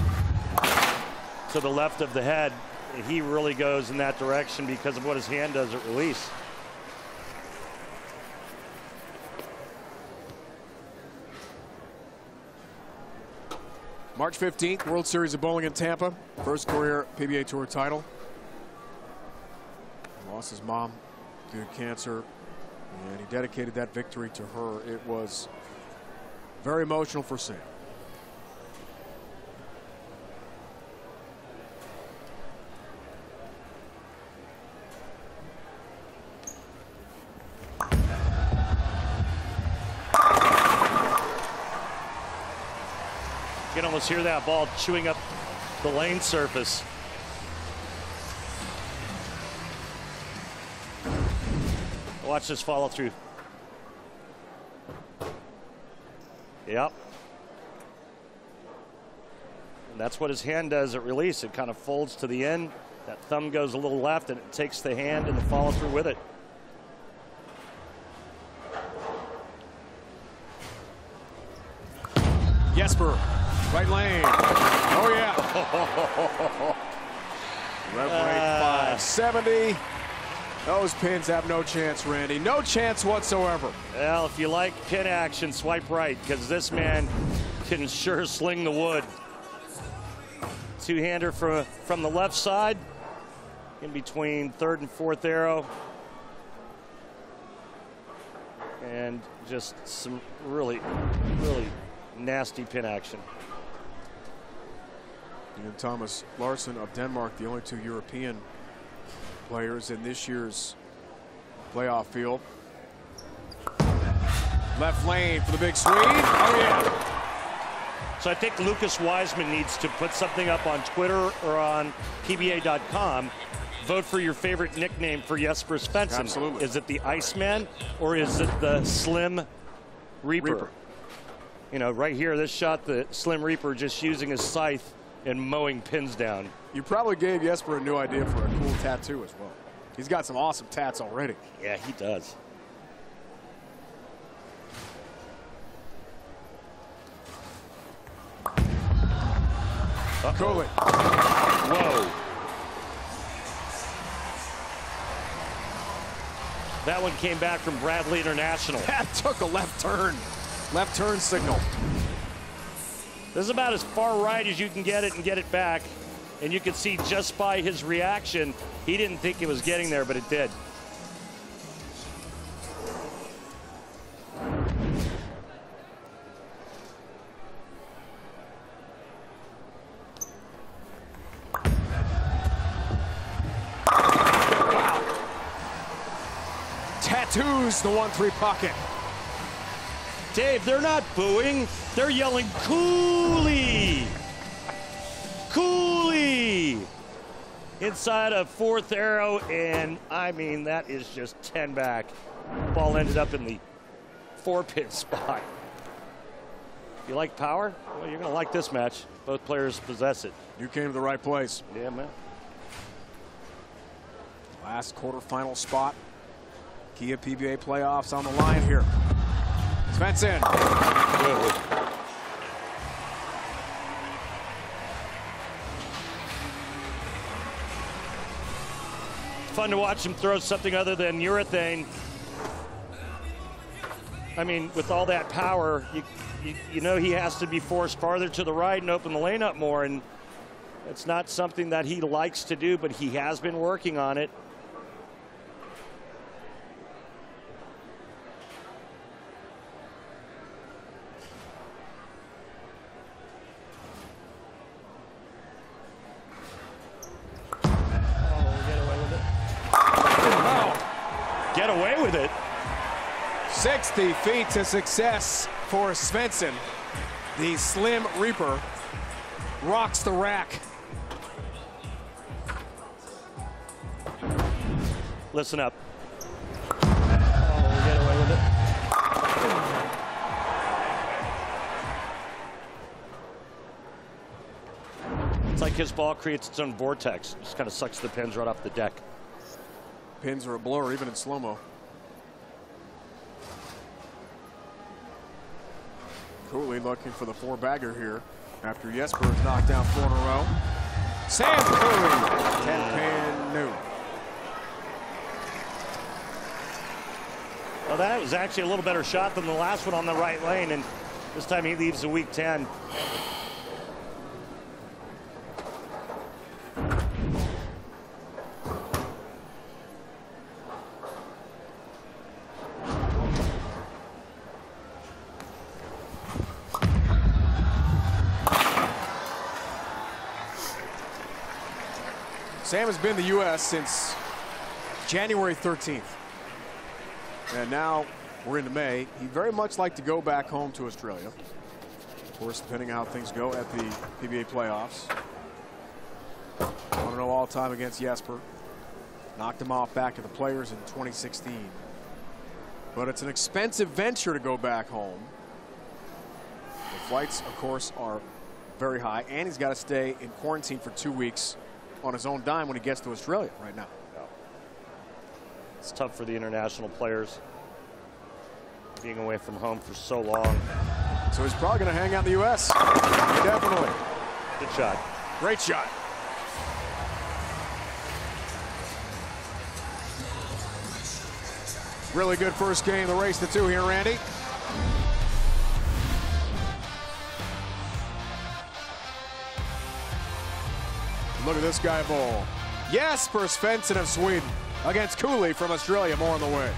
to the left of the head. He really goes in that direction because of what his hand does at release. March fifteenth, World Series of Bowling in Tampa. First career P B A Tour title. He lost his mom due to cancer, and he dedicated that victory to her. It was very emotional for Sam. You can almost hear that ball chewing up the lane surface. Watch this follow through. Yep. And that's what his hand does at release. It kind of folds to the end. That thumb goes a little left, and it takes the hand and the follow through with it. Jesper. Right lane. Oh, yeah. Rev rate five seventy. Those pins have no chance, Randy. No chance whatsoever. Well, if you like pin action, swipe right, because this man can sure sling the wood. Two-hander from, from the left side, in between third and fourth arrow. And just some really, really nasty pin action. And Thomas Larson of Denmark, the only two European players in this year's playoff field. Left lane for the big Swede. Oh, yeah. So I think Lucas Wiseman needs to put something up on Twitter or on P B A dot com. Vote for your favorite nickname for Jesper Svensson. Absolutely. Is it the Iceman or is it the Slim Reaper? Reaper. You know, right here, this shot, the Slim Reaper just using his scythe and mowing pins down. You probably gave Jesper a new idea for a cool tattoo as well. He's got some awesome tats already. Yeah, he does. Uh-oh. Cooley. Whoa. That one came back from Bradley International. That took a left turn. Left turn signal. This is about as far right as you can get it and get it back. And you can see just by his reaction, he didn't think it was getting there, but it did. Tattoos the one three pocket. Dave, they're not booing. They're yelling, Cooley! Cooley! Inside a fourth arrow, and I mean, that is just ten back. Ball ended up in the four-pin spot. If you like power, well, you're going to like this match. Both players possess it. You came to the right place. Yeah, man. Last quarterfinal spot. Kia P B A Playoffs on the line here. Svensson. Good. Fun to watch him throw something other than urethane. I mean, with all that power, you, you, you know he has to be forced farther to the right and open the lane up more, and it's not something that he likes to do, but he has been working on it. sixty feet to success for Svensson. The Slim Reaper rocks the rack. Listen up. Oh, we'll get away with it. It's like his ball creates its own vortex. Just kind of sucks the pins right off the deck. Pins are a blur even in slow-mo. Cooley looking for the four-bagger here after Jesper has knocked down four in a row. Sam Cooley, ten-pin new. Well, that was actually a little better shot than the last one on the right lane, and this time he leaves a weak ten. Sam has been in the U S since January thirteenth. And now we're into May. He'd very much like to go back home to Australia. Of course, depending on how things go at the P B A Playoffs. one and oh all time against Jesper. Knocked him off back at the Players in twenty sixteen. But it's an expensive venture to go back home. The flights, of course, are very high. And he's got to stay in quarantine for two weeks. On his own dime when he gets to Australia right now. It's tough for the international players being away from home for so long. So he's probably going to hang out in the U S Definitely. Good shot. Great shot. Really good first game, the race to two here, Randy. Look at this guy bowl. Jesper Svensson of Sweden against Cooley from Australia. More on the way.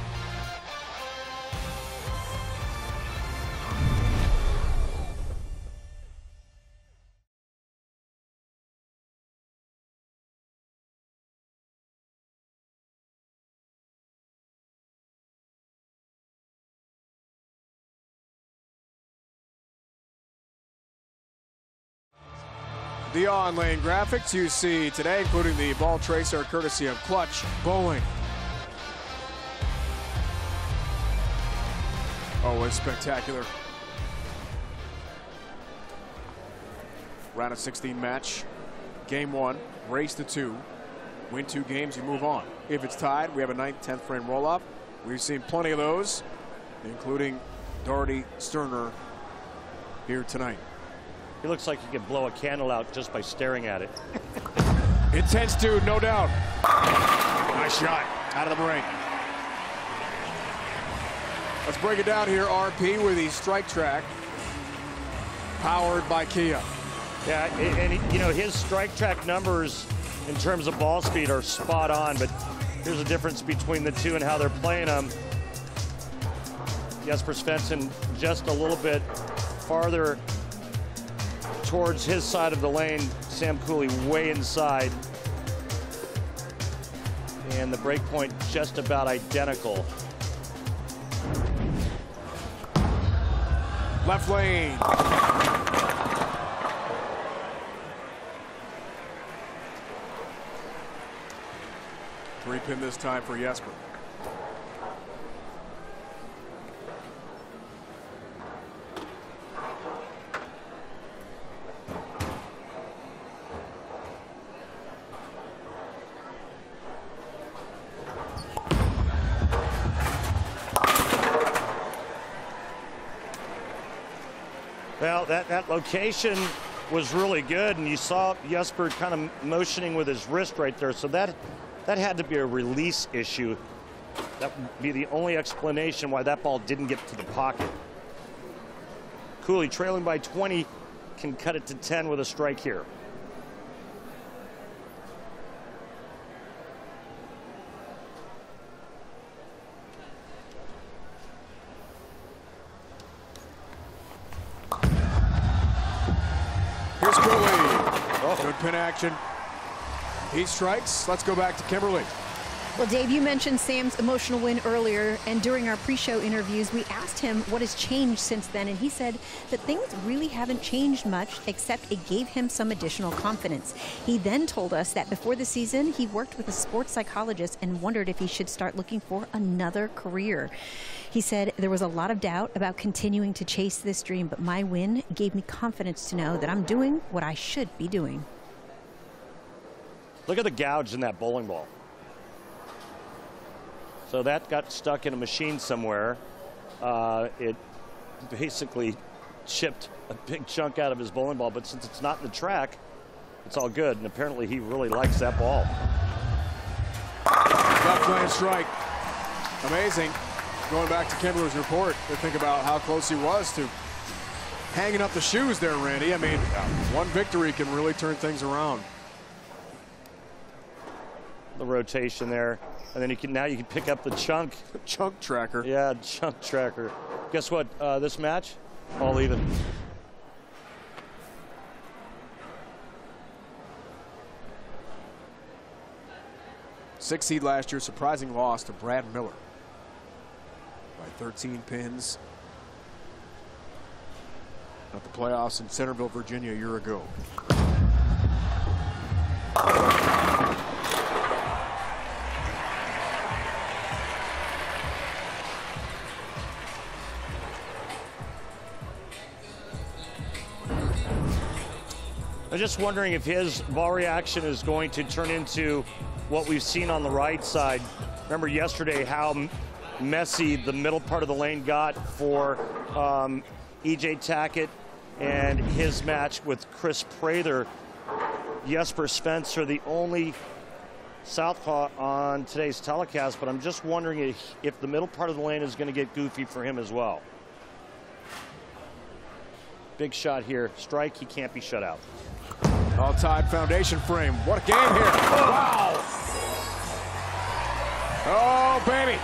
The on-lane graphics you see today, including the ball tracer courtesy of Clutch Bowling. Always spectacular. Round of sixteen match. Game one, race to two. Win two games, you move on. If it's tied, we have a ninth, tenth frame roll-up. We've seen plenty of those, including Daugherty Sterner here tonight. He looks like he can blow a candle out just by staring at it. Intense dude, no doubt. Nice shot out of the break. Let's break it down here, R P, with the Strike Track powered by Kia. Yeah, and, you know, his Strike Track numbers in terms of ball speed are spot on, but here's the difference between the two and how they're playing them. Jesper Svensson just a little bit farther towards his side of the lane. Sam Cooley way inside. And the break point just about identical. Left lane. Three pin this time for Jesper. Well, that, that location was really good, and you saw Jesper kind of motioning with his wrist right there, so that that had to be a release issue. That would be the only explanation why that ball didn't get to the pocket. Cooley trailing by twenty, can cut it to ten with a strike here. Pin action. He strikes. Let's go back to Kimberly. Well, Dave, you mentioned Sam's emotional win earlier, and during our pre-show interviews, we asked him what has changed since then, and he said that things really haven't changed much, except it gave him some additional confidence. He then told us that before the season, he worked with a sports psychologist and wondered if he should start looking for another career. He said there was a lot of doubt about continuing to chase this dream, but my win gave me confidence to know that I'm doing what I should be doing. Look at the gouge in that bowling ball. So that got stuck in a machine somewhere. Uh, it basically chipped a big chunk out of his bowling ball, but since it's not in the track, it's all good. And apparently he really likes that ball. Left lane strike. Amazing. Going back to Kimberly's report, to think about how close he was to hanging up the shoes there, Randy. I mean, one victory can really turn things around. The rotation there, and then you can now you can pick up the chunk chunk tracker. Yeah, chunk tracker. Guess what? Uh, this match, all even. Six seed last year, surprising loss to Brad Miller by thirteen pins at the playoffs in Centerville, Virginia, a year ago. I'm just wondering if his ball reaction is going to turn into what we've seen on the right side. Remember yesterday how messy the middle part of the lane got for um, E J Tackett and his match with Chris Prather. Jesper Svensson, the only southpaw on today's telecast, but I'm just wondering if, if the middle part of the lane is going to get goofy for him as well. Big shot here. Strike, he can't be shut out. All-time foundation frame. What a game here. Wow. Oh, baby.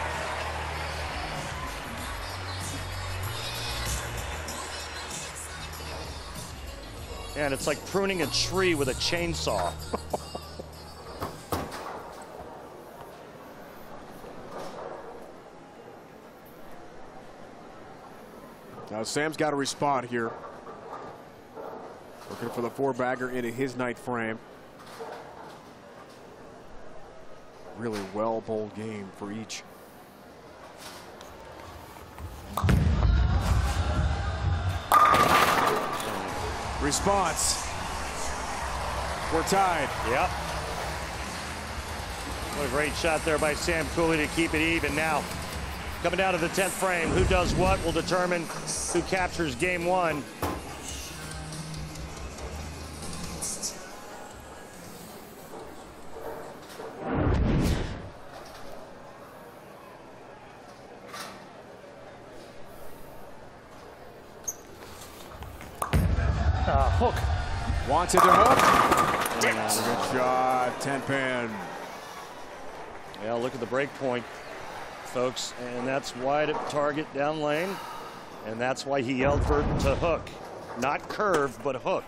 And it's like pruning a tree with a chainsaw. Now Sam's got to respond here. Looking for the four-bagger into his ninth frame. Really well-bowled game for each. Response. We're tied. Yep. What a great shot there by Sam Cooley to keep it even. Now, coming down to the tenth frame, who does what will determine who captures game one. hook. Wanted to hook. Yeah, good shot. ten pin. Yeah, look at the break point, folks. And that's wide at target down lane. And that's why he yelled for to hook. Not curve, but hook.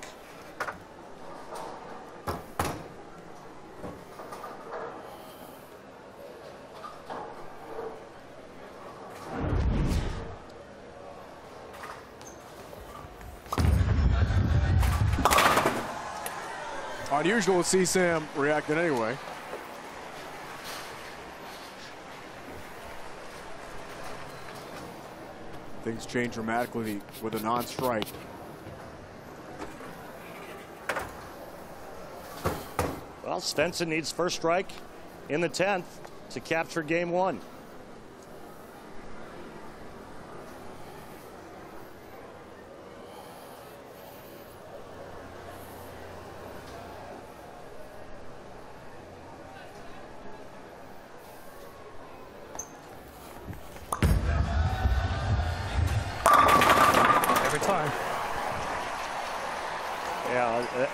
Unusual to see Sam reacting anyway. Things change dramatically with a non-strike. Well, Svensson needs first strike in the tenth to capture game one.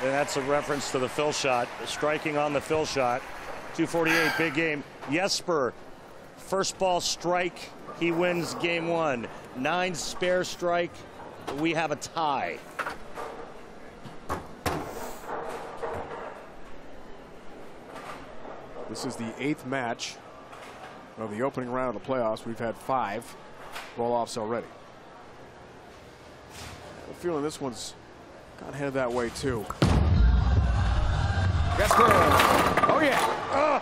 That's a reference to the fill shot, striking on the fill shot. two forty-eight, big game. Jesper, first ball strike, he wins game one. Nine spare strike, we have a tie. This is the eighth match of the opening round of the playoffs. We've had five roll-offs already. I'm feeling this one's got headed that way too. Jesper. Oh, yeah. Uh.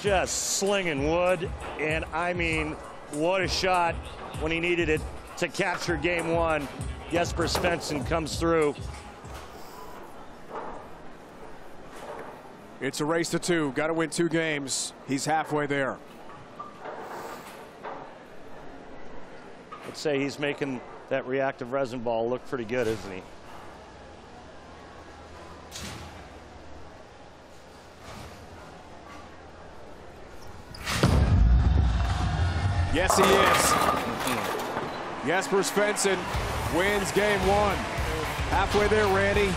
Just slinging wood. And, I mean, what a shot when he needed it to capture game one. Jesper Svensson comes through. It's a race to two. Got to win two games. He's halfway there. I'd say he's making that reactive resin ball looked pretty good, isn't he? Yes, he is. Jesper Svensson wins game one. Halfway there, Randy,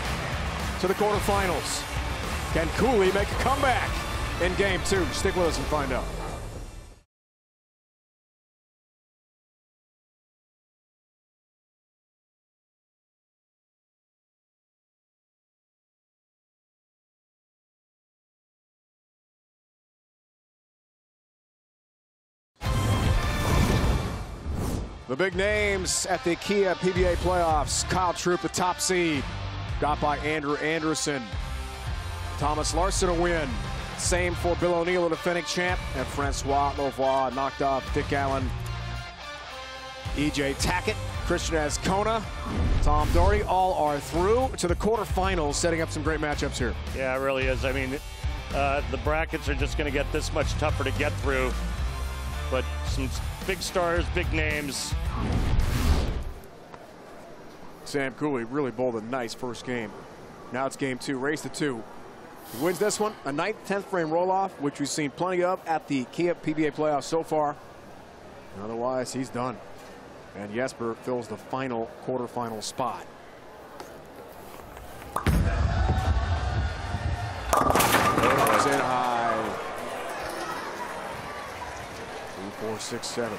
to the quarterfinals. Can Cooley make a comeback in game two? Stick with us and find out. The big names at the Kia P B A Playoffs. Kyle Troup, the top seed, got by Andrew Anderson. Thomas Larson a win. Same for Bill O'Neill, the defending champ. And François Lavoie knocked off Dick Allen. E J Tackett, Christian Azkona, Tom Daugherty, all are through to the quarterfinals, setting up some great matchups here. Yeah, it really is. I mean, uh, the brackets are just going to get this much tougher to get through. But some big stars, big names. Sam Cooley really bowled a nice first game. Now it's game two, race to two. He wins this one, a ninth, tenth frame roll-off, which we've seen plenty of at the Kia P B A Playoffs so far. And otherwise, he's done. And Jesper fills the final quarterfinal spot. four six seven.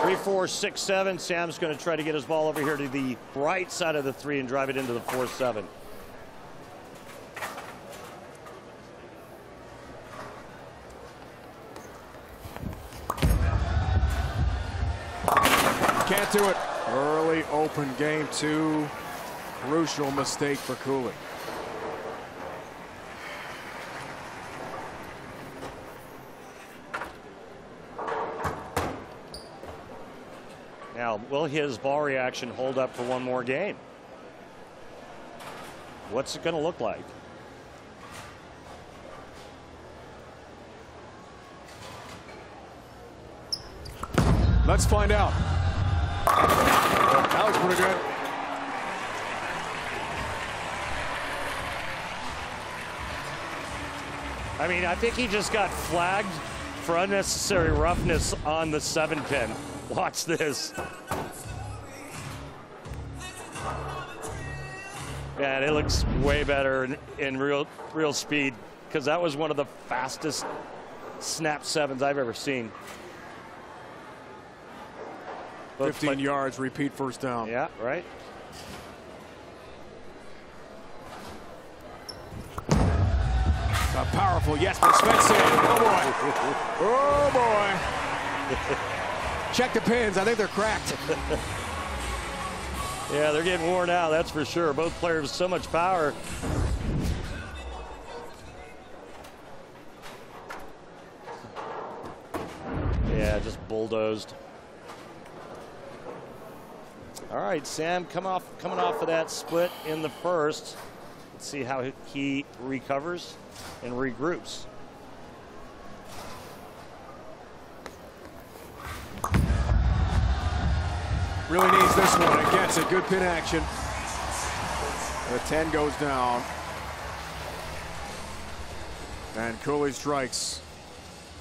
three four six seven. Sam's going to try to get his ball over here to the right side of the three and drive it into the four seven. Can't do it. Early open game two. Crucial mistake for Cooley. Will his ball reaction hold up for one more game? What's it going to look like? Let's find out. That was pretty good. I mean, I think he just got flagged for unnecessary roughness on the seven pin. Watch this. Yeah, it looks way better in, in real real speed, because that was one of the fastest snap sevens I've ever seen. Both fifteen like, yards, repeat first down. Yeah, right. A powerful Jesper Svensson. Oh boy. Oh boy. Check the pins. I think they're cracked. Yeah, they're getting worn out, that's for sure. Both players with so much power. Yeah, just bulldozed. All right, Sam, come off, coming off of that split in the first. Let's see how he recovers and regroups. Really needs this one. It gets a good pin action. The ten goes down. And Cooley strikes.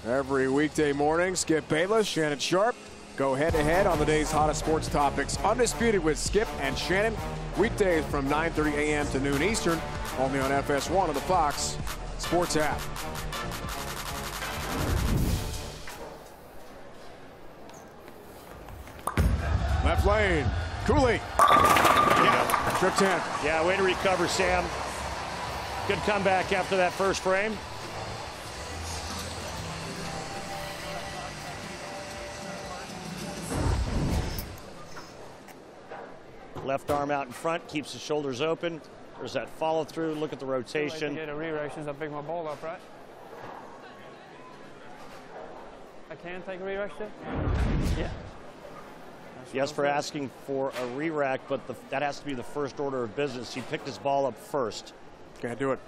Every weekday morning, Skip Bayless, Shannon Sharp go head-to-head on the day's hottest sports topics. Undisputed with Skip and Shannon. Weekdays from nine thirty a m to noon Eastern, only on F S one of the Fox Sports app. Left lane, Cooley. Yeah, trip ten. Yeah, way to recover, Sam. Good comeback after that first frame. Left arm out in front, keeps the shoulders open. There's that follow through. Look at the rotation. Get a re-rotation. I pick my ball up, right? I can take a re-rotation. Yeah. Yes, for asking for a re-rack, but the, that has to be the first order of business. He picked his ball up first. Can't do it.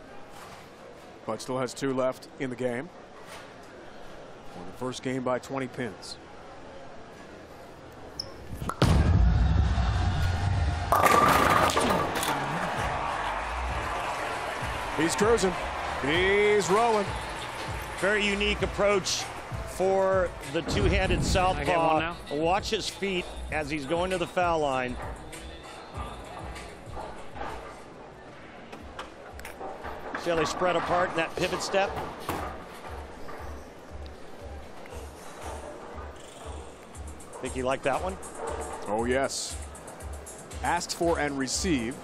But still has two left in the game. Won the first game by twenty pins. He's cruising. He's rolling. Very unique approach for the two-handed southpaw. Watch his feet as he's going to the foul line. See how they spread apart in that pivot step? Think he liked that one? Oh, yes. Asked for and received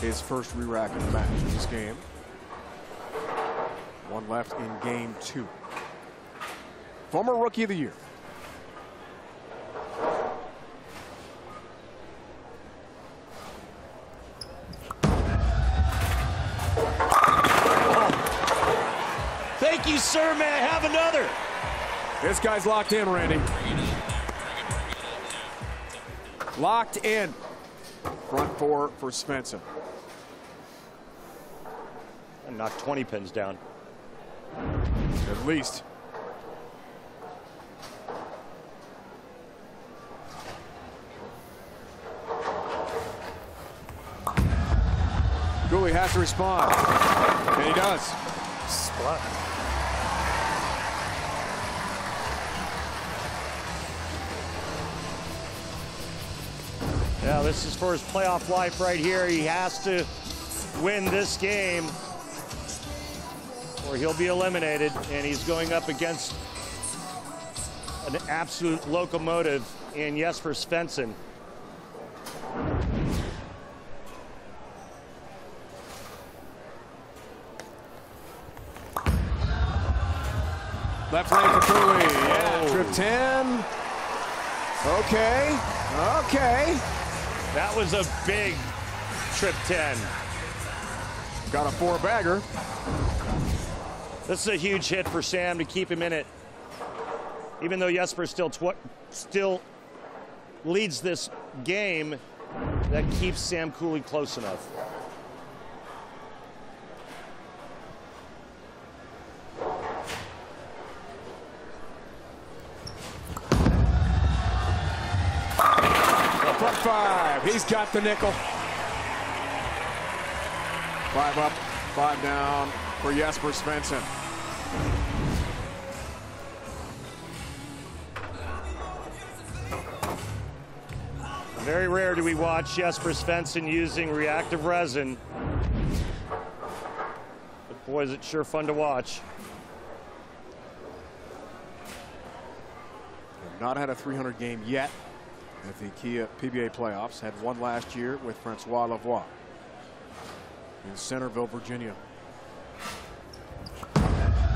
his first re-rack of the match in this game. One left in game two. Former Rookie of the Year. Oh. Thank you, sir. May I have another? This guy's locked in, Randy. Locked in. Front four for Svensson. And knocked twenty pins down. At least. Cooley has to respond, and he does. Split. Yeah, this is for his playoff life right here. He has to win this game, or he'll be eliminated, and he's going up against an absolute locomotive in Jesper Svensson. Left lane for Cooley. Yeah, oh. Trip ten. Okay. Okay. That was a big trip ten. Got a four bagger. This is a huge hit for Sam to keep him in it. Even though Jesper still tw still leads this game, that keeps Sam Cooley close enough. Five. He's got the nickel. Five up, five down for Jesper Svensson. Very rare do we watch Jesper Svensson using reactive resin. But boy, is it sure fun to watch. They've not had a three hundred game yet at the Kia P B A Playoffs. Had one last year with François Lavoie in Centerville, Virginia.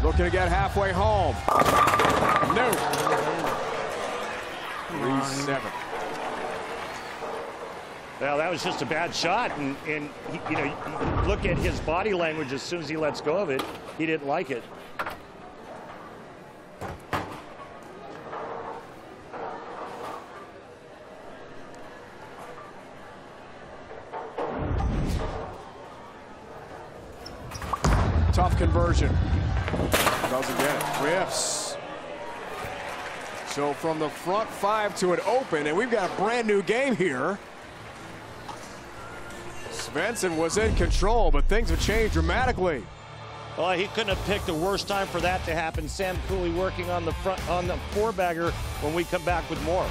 Looking to get halfway home. No. three seven. Well, that was just a bad shot, and, and he, you know, you look at his body language as soon as he lets go of it. He didn't like it. Tough conversion. Doesn't get it. Whiffs. So from the front five to an open, and we've got a brand new game here. Svensson was in control, but things have changed dramatically. Well, he couldn't have picked a worse time for that to happen. Sam Cooley working on the front on the four bagger when we come back with more.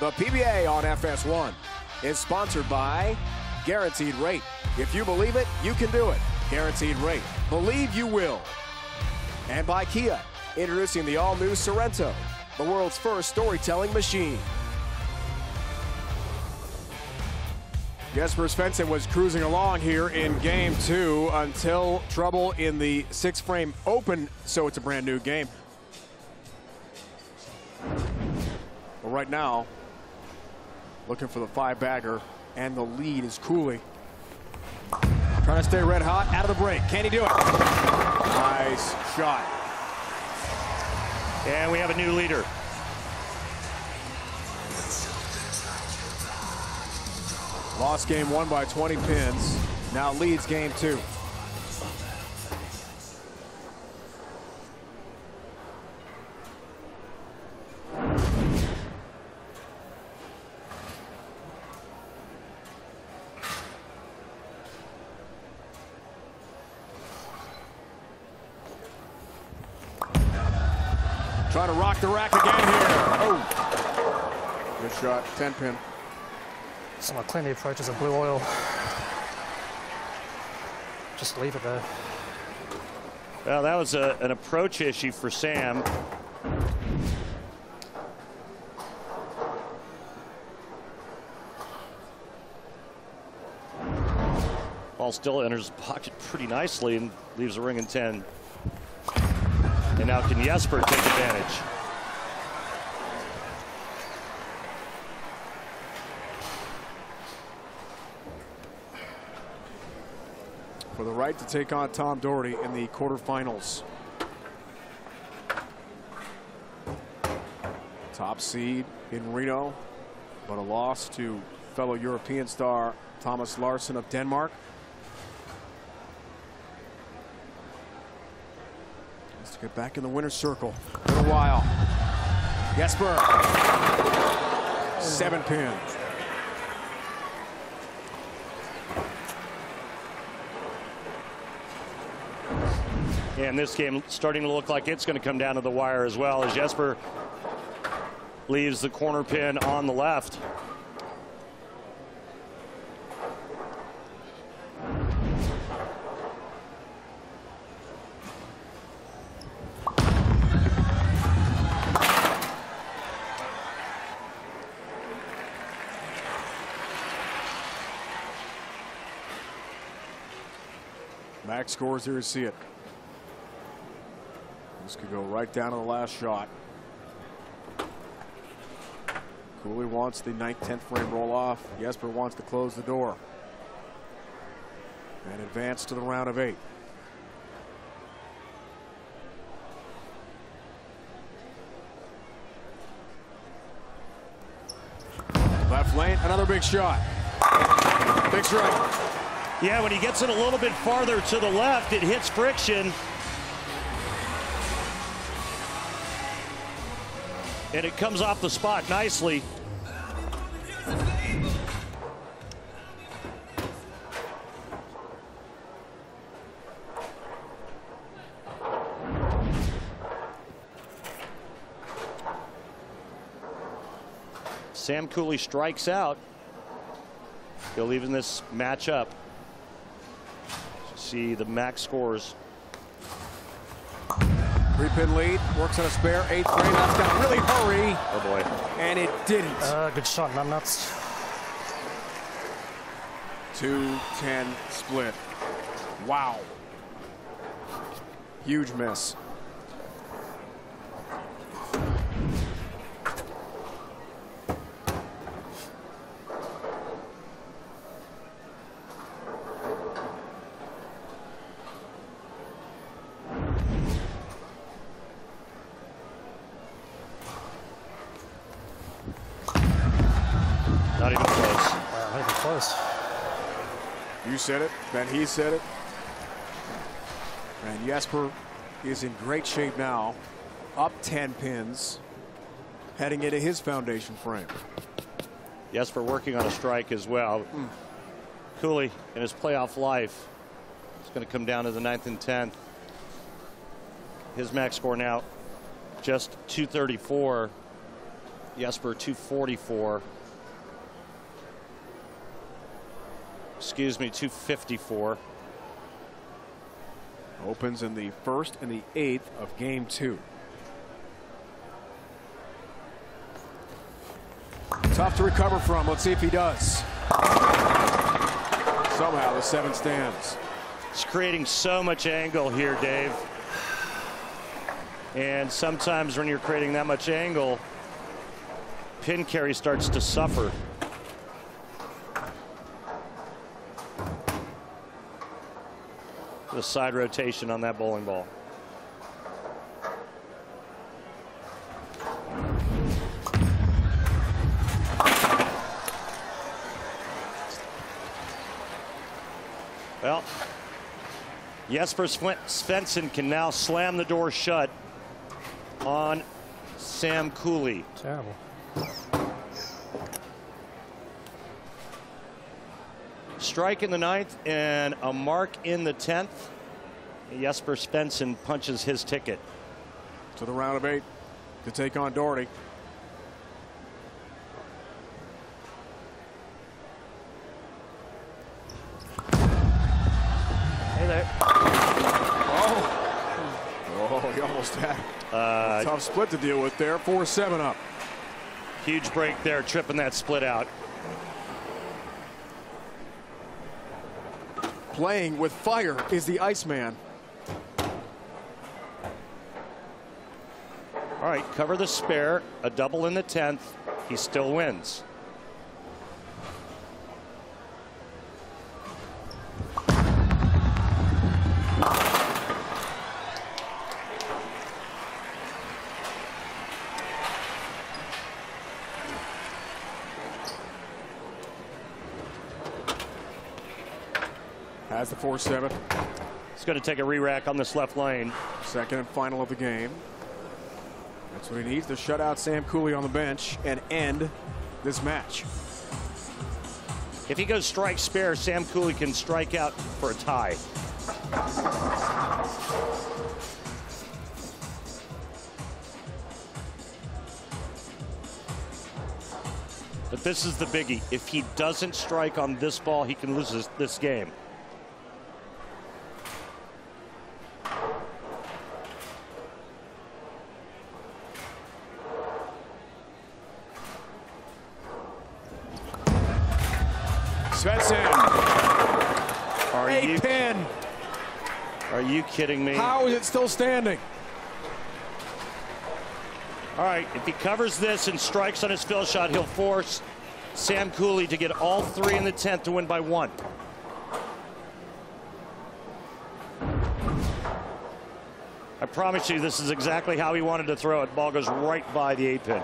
The P B A on F S one is sponsored by Guaranteed Rate. If you believe it, you can do it. Guaranteed Rate. Believe you will. And by Kia, introducing the all-new Sorento, the world's first storytelling machine. Jesper Svensson was cruising along here in game two until trouble in the six-frame open, so it's a brand new game. But right now, looking for the five-bagger, and the lead is Cooley. Trying to stay red hot out of the break. Can he do it? Nice shot. And we have a new leader. Lost game one by twenty pins. Now leads game two. Trying to rock the rack again here. Oh, good shot, ten pin. Some of clean approaches of blue oil. Just leave it there. Well, that was a, an approach issue for Sam. Ball still enters the pocket pretty nicely and leaves a ring in ten. And now can Jesper take advantage? For the right to take on Tom Daugherty in the quarterfinals. Top seed in Reno, but a loss to fellow European star Thomas Larson of Denmark. Get back in the winner's circle for a while. Jesper. Seven pin. Yeah, and this game starting to look like it's going to come down to the wire as well, as Jesper leaves the corner pin on the left. Max scores here to see it. This could go right down to the last shot. Cooley wants the ninth, tenth frame roll off. Jesper wants to close the door and advance to the round of eight. left lane. Another big shot. Makes right. Yeah, when he gets it a little bit farther to the left, it hits friction. And it comes off the spot nicely. Sam Cooley strikes out. He'll even this matchup. See the max scores. Three pin lead. Works on a spare. Eighth frame. That's got really hurry. Oh boy. And it didn't. Uh, good shot. Not nuts. two ten split. Wow. Huge miss. Said it, then he said it. And Jesper is in great shape now, up ten pins, heading into his foundation frame. Jesper working on a strike as well. Mm. Cooley in his playoff life. It's going to come down to the ninth and tenth. His max score now just two thirty-four. Jesper two forty-four. Excuse me, two fifty-four. Opens in the first and the eighth of game two. Tough to recover from. Let's see if he does. Somehow the seven stands. It's creating so much angle here, Dave. And sometimes when you're creating that much angle, pin carry starts to suffer. The side rotation on that bowling ball. Well, Jesper Svensson can now slam the door shut on Sam Cooley. Terrible. Strike in the ninth and a mark in the tenth. Jesper Svensson punches his ticket to the round of eight to take on Daugherty. Hey there. Oh, oh he almost had uh, a tough split to deal with there. four seven up. Huge break there, tripping that split out. Playing with fire is the Iceman. All right, cover the spare, a double in the tenth. He still wins. Has the four seven. It's going to take a re-rack on this left lane. Second and final of the game. That's what he needs to shut out Sam Cooley on the bench and end this match. If he goes strike spare, Sam Cooley can strike out for a tie. But this is the biggie. If he doesn't strike on this ball, he can lose this, this game. Svensson. Are Eight you pin. Are you kidding me? How is it still standing? All right, if he covers this and strikes on his fill shot, he'll force Sam Cooley to get all three in the tenth to win by one. I promise you, this is exactly how he wanted to throw it. Ball goes right by the eight pin.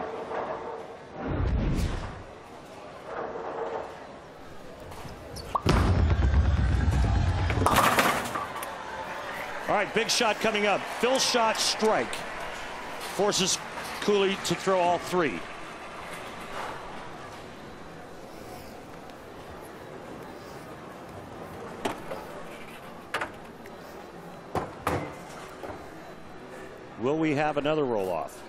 All right, big shot coming up. Phil shot strike. Forces Cooley to throw all three. Will we have another roll-off?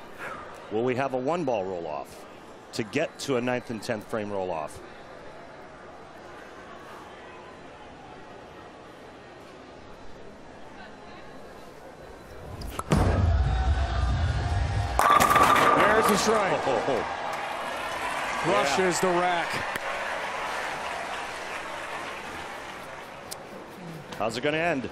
Will we have a one-ball roll-off to get to a ninth and tenth frame roll-off? There's the strike. Oh, oh, oh. Crushes yeah. the rack. How's it going to end?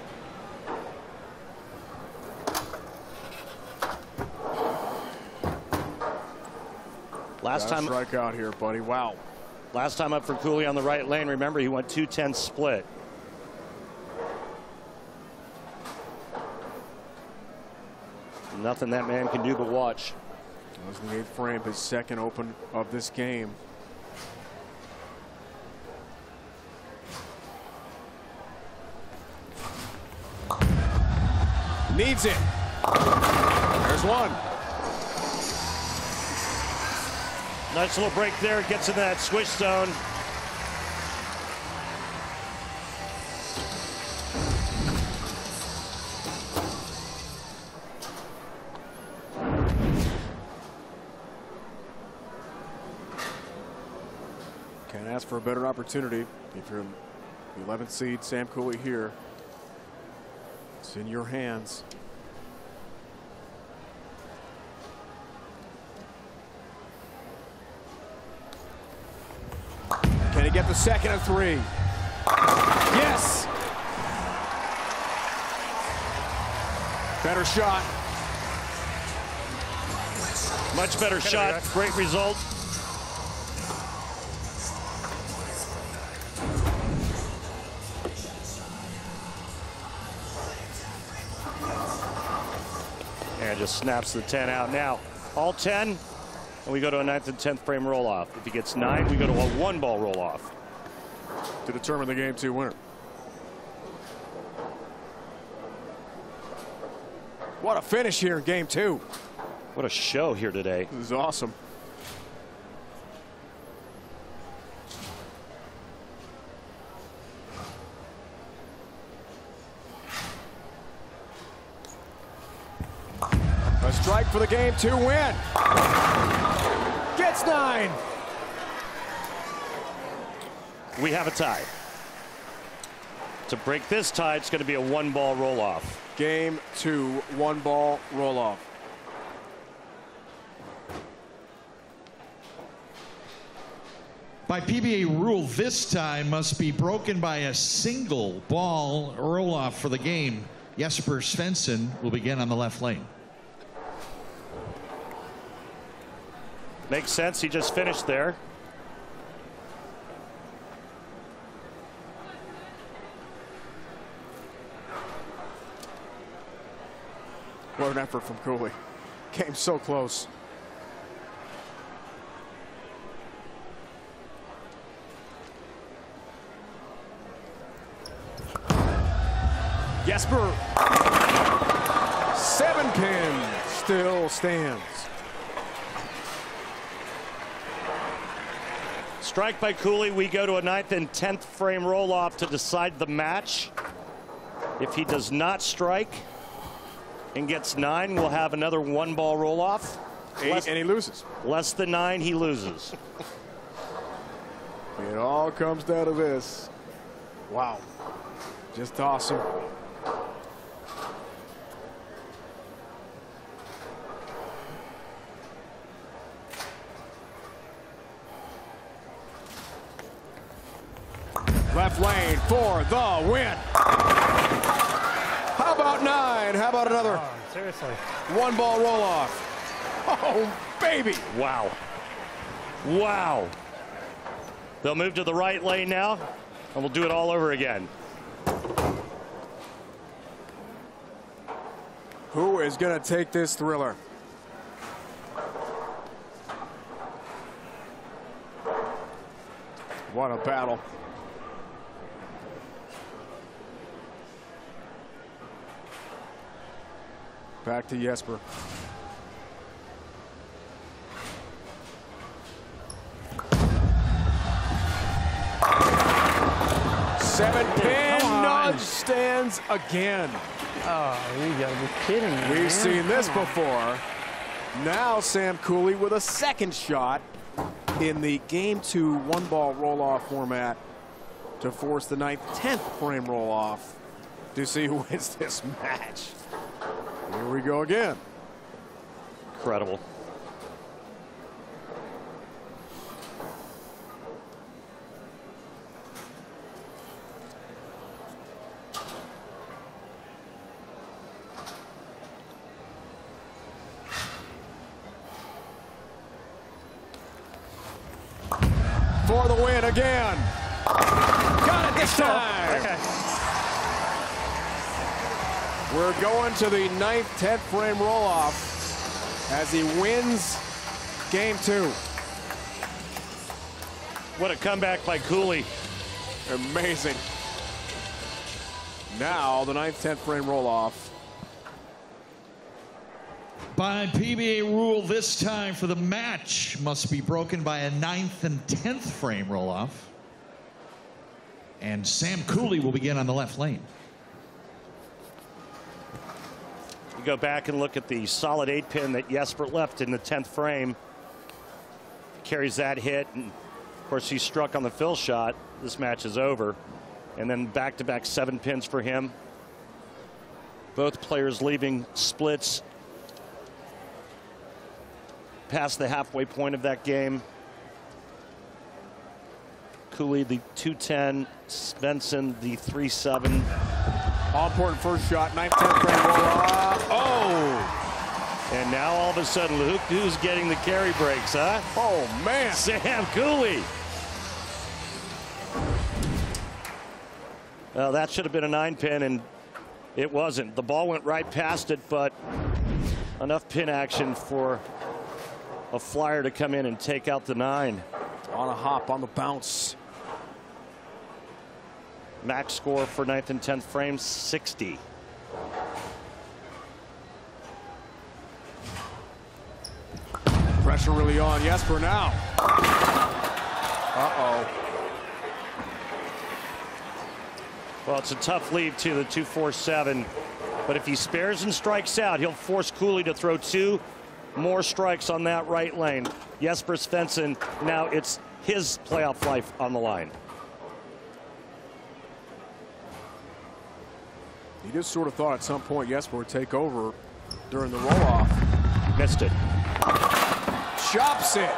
Last time strike out here, buddy. Wow. Last time up for Cooley on the right lane. Remember, he went two ten split. Nothing that man can do but watch. That was in the eighth frame, his second open of this game. Needs it. There's one. Nice little break there. Gets in that switch zone. Can't ask for a better opportunity if you're the eleventh seed, Sam Cooley here. It's in your hands. Can he get the second of three? Yes! Better shot. Much better shot. Great result. And just snaps the ten out now. All ten. And we go to a ninth and tenth frame roll-off. If he gets nine, we go to a one-ball roll-off. To determine the game two winner. What a finish here in game two. What a show here today. This is awesome. A strike for the game two win. Gets nine. We have a tie. To break this tie, it's going to be a one-ball roll-off. Game two, one-ball roll-off. By P B A rule, this tie must be broken by a single ball roll-off for the game. Jesper Svensson will begin on the left lane. Makes sense. He just finished there. What an effort from Cooley. Came so close. Jesper. Seven pin still stands. Strike by Cooley. We go to a ninth and tenth frame roll-off to decide the match. If he does not strike and gets nine, we'll have another one-ball roll-off. Eight, less, and he loses. Less than nine, he loses. It all comes down to this. Wow. Just awesome. Left lane for the win. How about nine? How about another? Oh, seriously. One ball roll off. Oh, baby. Wow. Wow. They'll move to the right lane now, and we'll do it all over again. Who is going to take this thriller? What a battle. Back to Jesper. Seven pin nudge stands again. Oh, you gotta be kidding me. We've man. seen this before. Now Sam Cooley with a second shot in the game two one ball roll off format to force the ninth, tenth frame roll off to see who wins this match. Here we go again. Incredible. For the win again. Got it this time. Okay. We're going to the ninth, tenth frame roll-off as he wins game two. What a comeback by Cooley. Amazing. Now the ninth, tenth frame roll-off. By P B A rule this time for the match must be broken by a ninth and tenth frame roll-off. And Sam Cooley will begin on the left lane. You go back and look at the solid eight pin that Jesper left in the tenth frame. Carries that hit, and of course he struck on the fill shot. This match is over. And then back-to-back seven pins for him. Both players leaving splits past the halfway point of that game. Cooley the two ten, Svensson the three seven. All important first shot, ninth, tenth frame roll off. Oh! And now all of a sudden, Luke, who's getting the carry breaks, huh? Oh, man! Sam Cooley! Well, that should have been a nine pin, and it wasn't. The ball went right past it, but enough pin action for a flyer to come in and take out the nine. On a hop, on the bounce. Max score for ninth and tenth frames, sixty. Pressure really on Jesper now. Uh-oh. Well, it's a tough lead to the two four seven, but if he spares and strikes out, he'll force Cooley to throw two more strikes on that right lane. Jesper Svensson, now it's his playoff life on the line. He just sort of thought at some point Jesper would take over during the roll-off. Missed it. Chops it.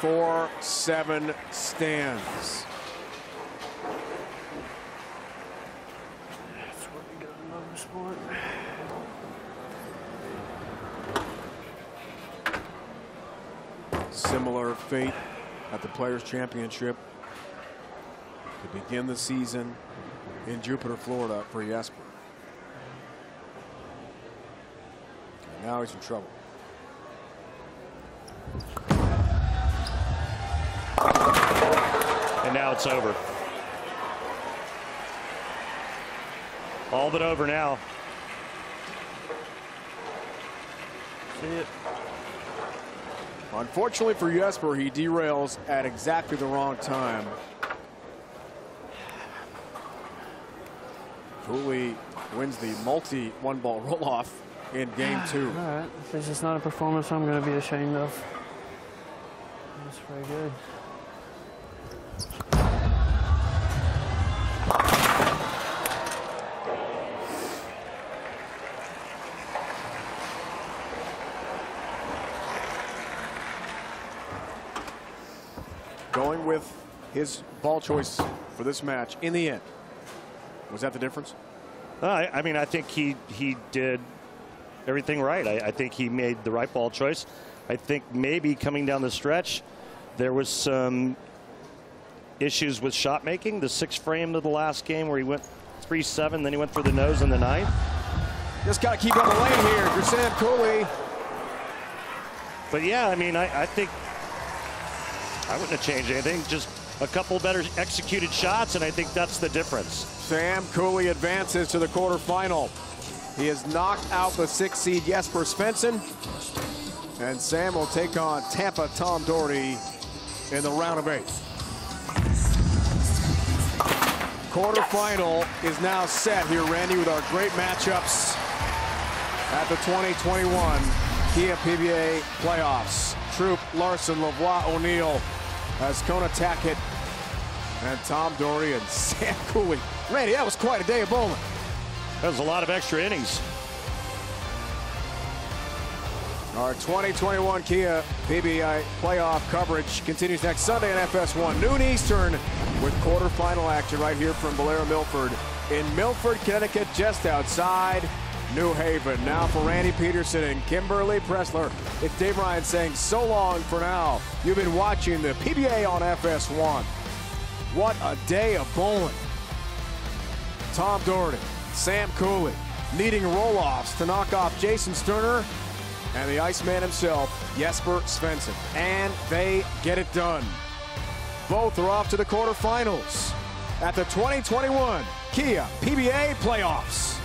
Four, seven stands. That's what we got in another sport. Similar fate at the Players' Championship to begin the season in Jupiter, Florida for Jesper. And now he's in trouble. And now it's over. All but over now. See it. Unfortunately for Jesper, he derails at exactly the wrong time. Cooley wins the multi one ball roll off in game two. All right. This is not a performance I'm going to be ashamed of. That's very good. Going with his ball choice for this match in the end. Was that the difference? Uh, I, I mean, I think he he did everything right. I, I think he made the right ball choice. I think maybe coming down the stretch, there was some issues with shot making. The sixth frame of the last game where he went three seven, then he went for the nose in the ninth. Just got to keep on the lane here for Sam Cooley. But yeah, I mean, I, I think I wouldn't have changed anything, just a couple better executed shots, and I think that's the difference. Sam Cooley advances to the quarterfinal. He has knocked out the sixth seed Jesper Svensson. And Sam will take on Tampa Tom Daugherty in the round of eight. Quarterfinal is now set here, Randy, with our great matchups at the twenty twenty-one Kia P B A Playoffs. Troup, Larson, Lavoie, O'Neill, Azkona, Tackett, and Tom Daugherty and Sam Cooley. Randy, that was quite a day of bowling. That was a lot of extra innings. Our twenty twenty-one Kia P B A Playoff coverage continues next Sunday on F S one, noon Eastern, with quarterfinal action right here from Valero Milford in Milford, Connecticut, just outside New Haven. Now for Randy Peterson and Kimberly Preston, it's Dave Ryan saying so long for now. You've been watching the P B A on F S one. What a day of bowling. Tom Daugherty, Sam Cooley needing roll-offs to knock off Jason Sterner and the Iceman himself, Jesper Svensson. And they get it done. Both are off to the quarterfinals at the twenty twenty-one Kia P B A Playoffs.